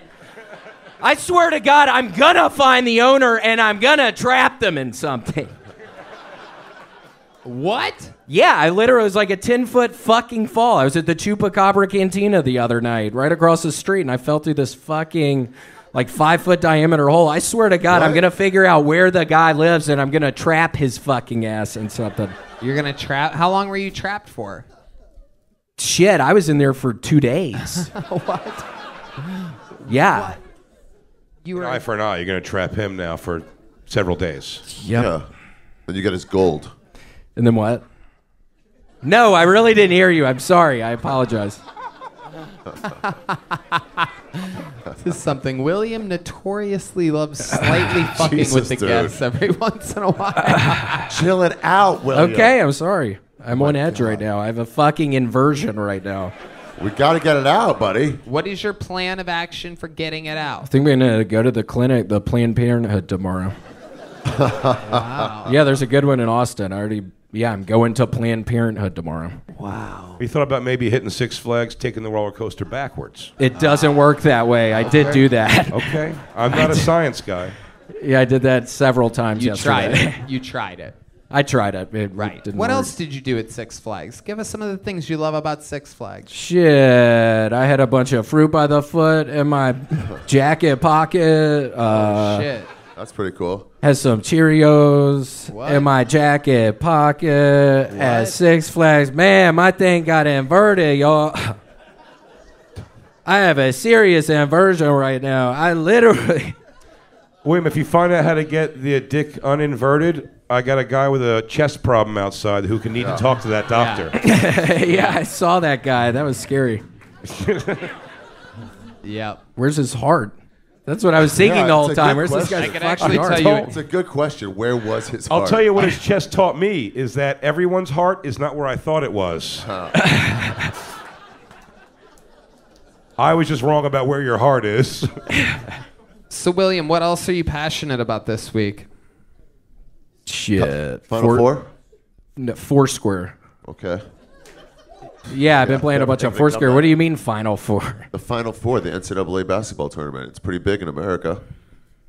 I swear to God, I'm gonna find the owner and I'm gonna trap them in something. What? Yeah, I literally was like a 10-foot fucking fall. I was at the Chupacabra Cantina the other night, right across the street, and I fell through this fucking... like 5-foot diameter hole. I swear to God, what? I'm going to figure out where the guy lives and I'm going to trap his fucking ass in something. You're going to trap? How long were you trapped for? Shit, I was in there for 2 days. What? Yeah. What? You were an eye for an eye. You're going to trap him now for several days. Yep. Yeah. Then you get his gold. And then what? No, I really didn't hear you. I'm sorry. I apologize. This is something William notoriously loves slightly fucking Jesus, with the dude. Guests every once in a while. Chill it out, William. Okay, I'm sorry. I'm on edge right now. I have a fucking inversion right now. We got to get it out, buddy. What is your plan of action for getting it out? I think we're going to go to the clinic, the Planned Parenthood tomorrow. Wow. Yeah, there's a good one in Austin. Yeah, I'm going to Planned Parenthood tomorrow. Wow. You thought about maybe hitting Six Flags, taking the roller coaster backwards. It doesn't work that way. I did do that. Okay. I'm not a science guy. Yeah, I did that several times yesterday. You tried it. I tried it. What else did you do at Six Flags? Give us some of the things you love about Six Flags. Shit. I had a bunch of fruit by the foot in my jacket pocket. Oh, shit. That's pretty cool. Has some Cheerios in my jacket pocket at Six Flags. Man, my thing got inverted, y'all. I have a serious inversion right now. I literally... William, if you find out how to get the dick uninverted, I got a guy with a chest problem outside who can need to talk to that doctor. Yeah, yeah, I saw that guy. That was scary. Yeah. Where's his heart? That's what I was thinking the whole time. Where's this guy's fucking heart? It's a good question. Where was his heart? I'll tell you what his chest taught me is that everyone's heart is not where I thought it was. I was just wrong about where your heart is. So, William, what else are you passionate about this week? Shit. Final Four? No, Foursquare. Okay. Yeah, I've been playing a bunch of Foursquare. What do you mean Final Four? The Final Four, the NCAA basketball tournament. It's pretty big in America.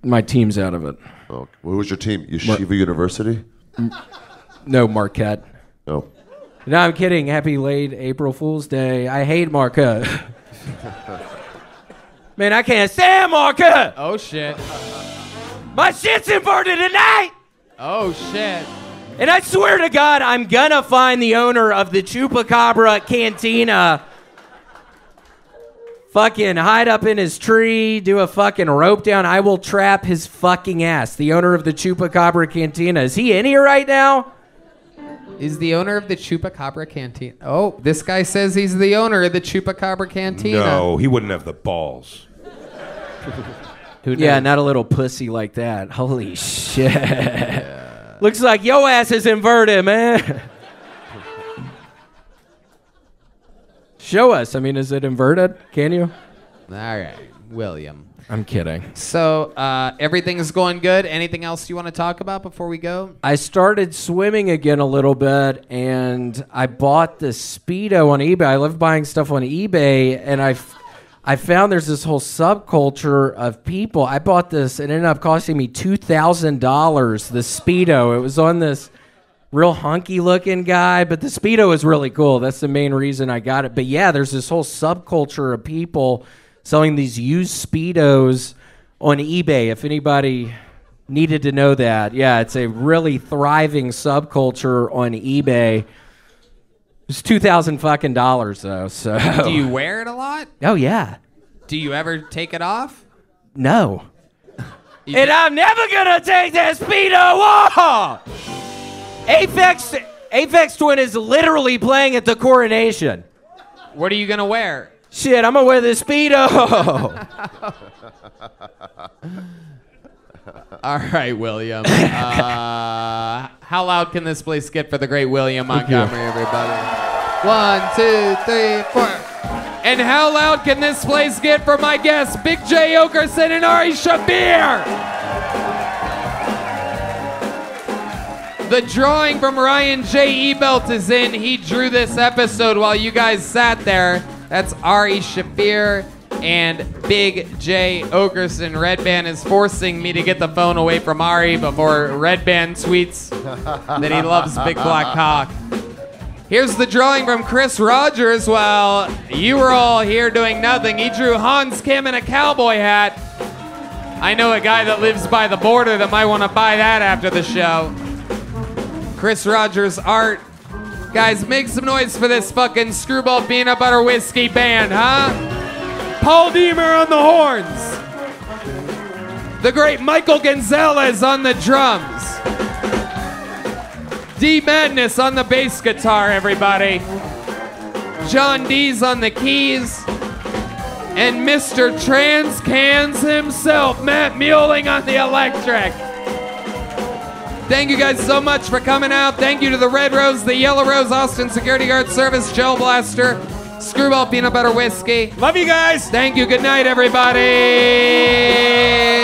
My team's out of it. Oh, what was your team? Yeshiva University? No, Marquette. No. No, I'm kidding. Happy late April Fool's Day. I hate Marquette. Man, I can't stand Marquette. Oh, shit. My shit's inverted tonight. Oh, shit. And I swear to God, I'm gonna find the owner of the Chupacabra Cantina. fucking hide up in his tree, do a fucking rope down. I will trap his fucking ass. The owner of the Chupacabra Cantina. Is he in here right now? Is the owner of the Chupacabra Cantina? Oh, this guy says he's the owner of the Chupacabra Cantina. No, he wouldn't have the balls. Who knows? Yeah, not a little pussy like that. Holy shit. Yeah. Looks like your ass is inverted, man. Show us. I mean, is it inverted? Can you? All right, William. I'm kidding. So everything's going good. Anything else you want to talk about before we go? I started swimming again a little bit, and I bought the Speedo on eBay. I love buying stuff on eBay, and I found there's this whole subculture of people. I bought this, and it ended up costing me $2,000, the Speedo. It was on this real hunky-looking guy, but the Speedo is really cool. That's the main reason I got it. But yeah, there's this whole subculture of people selling these used Speedos on eBay, if anybody needed to know that. Yeah, it's a really thriving subculture on eBay. It's $2,000 fucking dollars, though, so... Do you wear it a lot? Oh, yeah. Do you ever take it off? No. And I'm never gonna take that Speedo off! Apex Twin is literally playing at the coronation. What are you gonna wear? Shit, I'm gonna wear this Speedo. All right, William. How loud can this place get for the great William Montgomery, everybody? 1, 2, 3, 4. And how loud can this place get for my guests, Big Jay Oakerson and Ari Shaffir? The drawing from Ryan J. Ebelt is in. He drew this episode while you guys sat there. That's Ari Shaffir and Big Jay Oakerson. Redban is forcing me to get the phone away from Ari before Redban tweets that he loves Big Black Cock. Here's the drawing from Chris Rogers while you were all here doing nothing. He drew Hans Kim in a cowboy hat. I know a guy that lives by the border that might want to buy that after the show. Chris Rogers art. Guys, make some noise for this fucking screwball peanut butter whiskey band, huh? Paul Deemer on the horns. The great Michael Gonzalez on the drums. D Madness on the bass guitar, everybody. John D's on the keys. And Mr. Trans Cans himself, Matt Muehling on the electric. Thank you guys so much for coming out. Thank you to the Red Rose, the Yellow Rose, Austin Security Guard Service, Gel Blaster, Screwball Peanut Butter Whiskey. Love you guys. Thank you. Good night, everybody.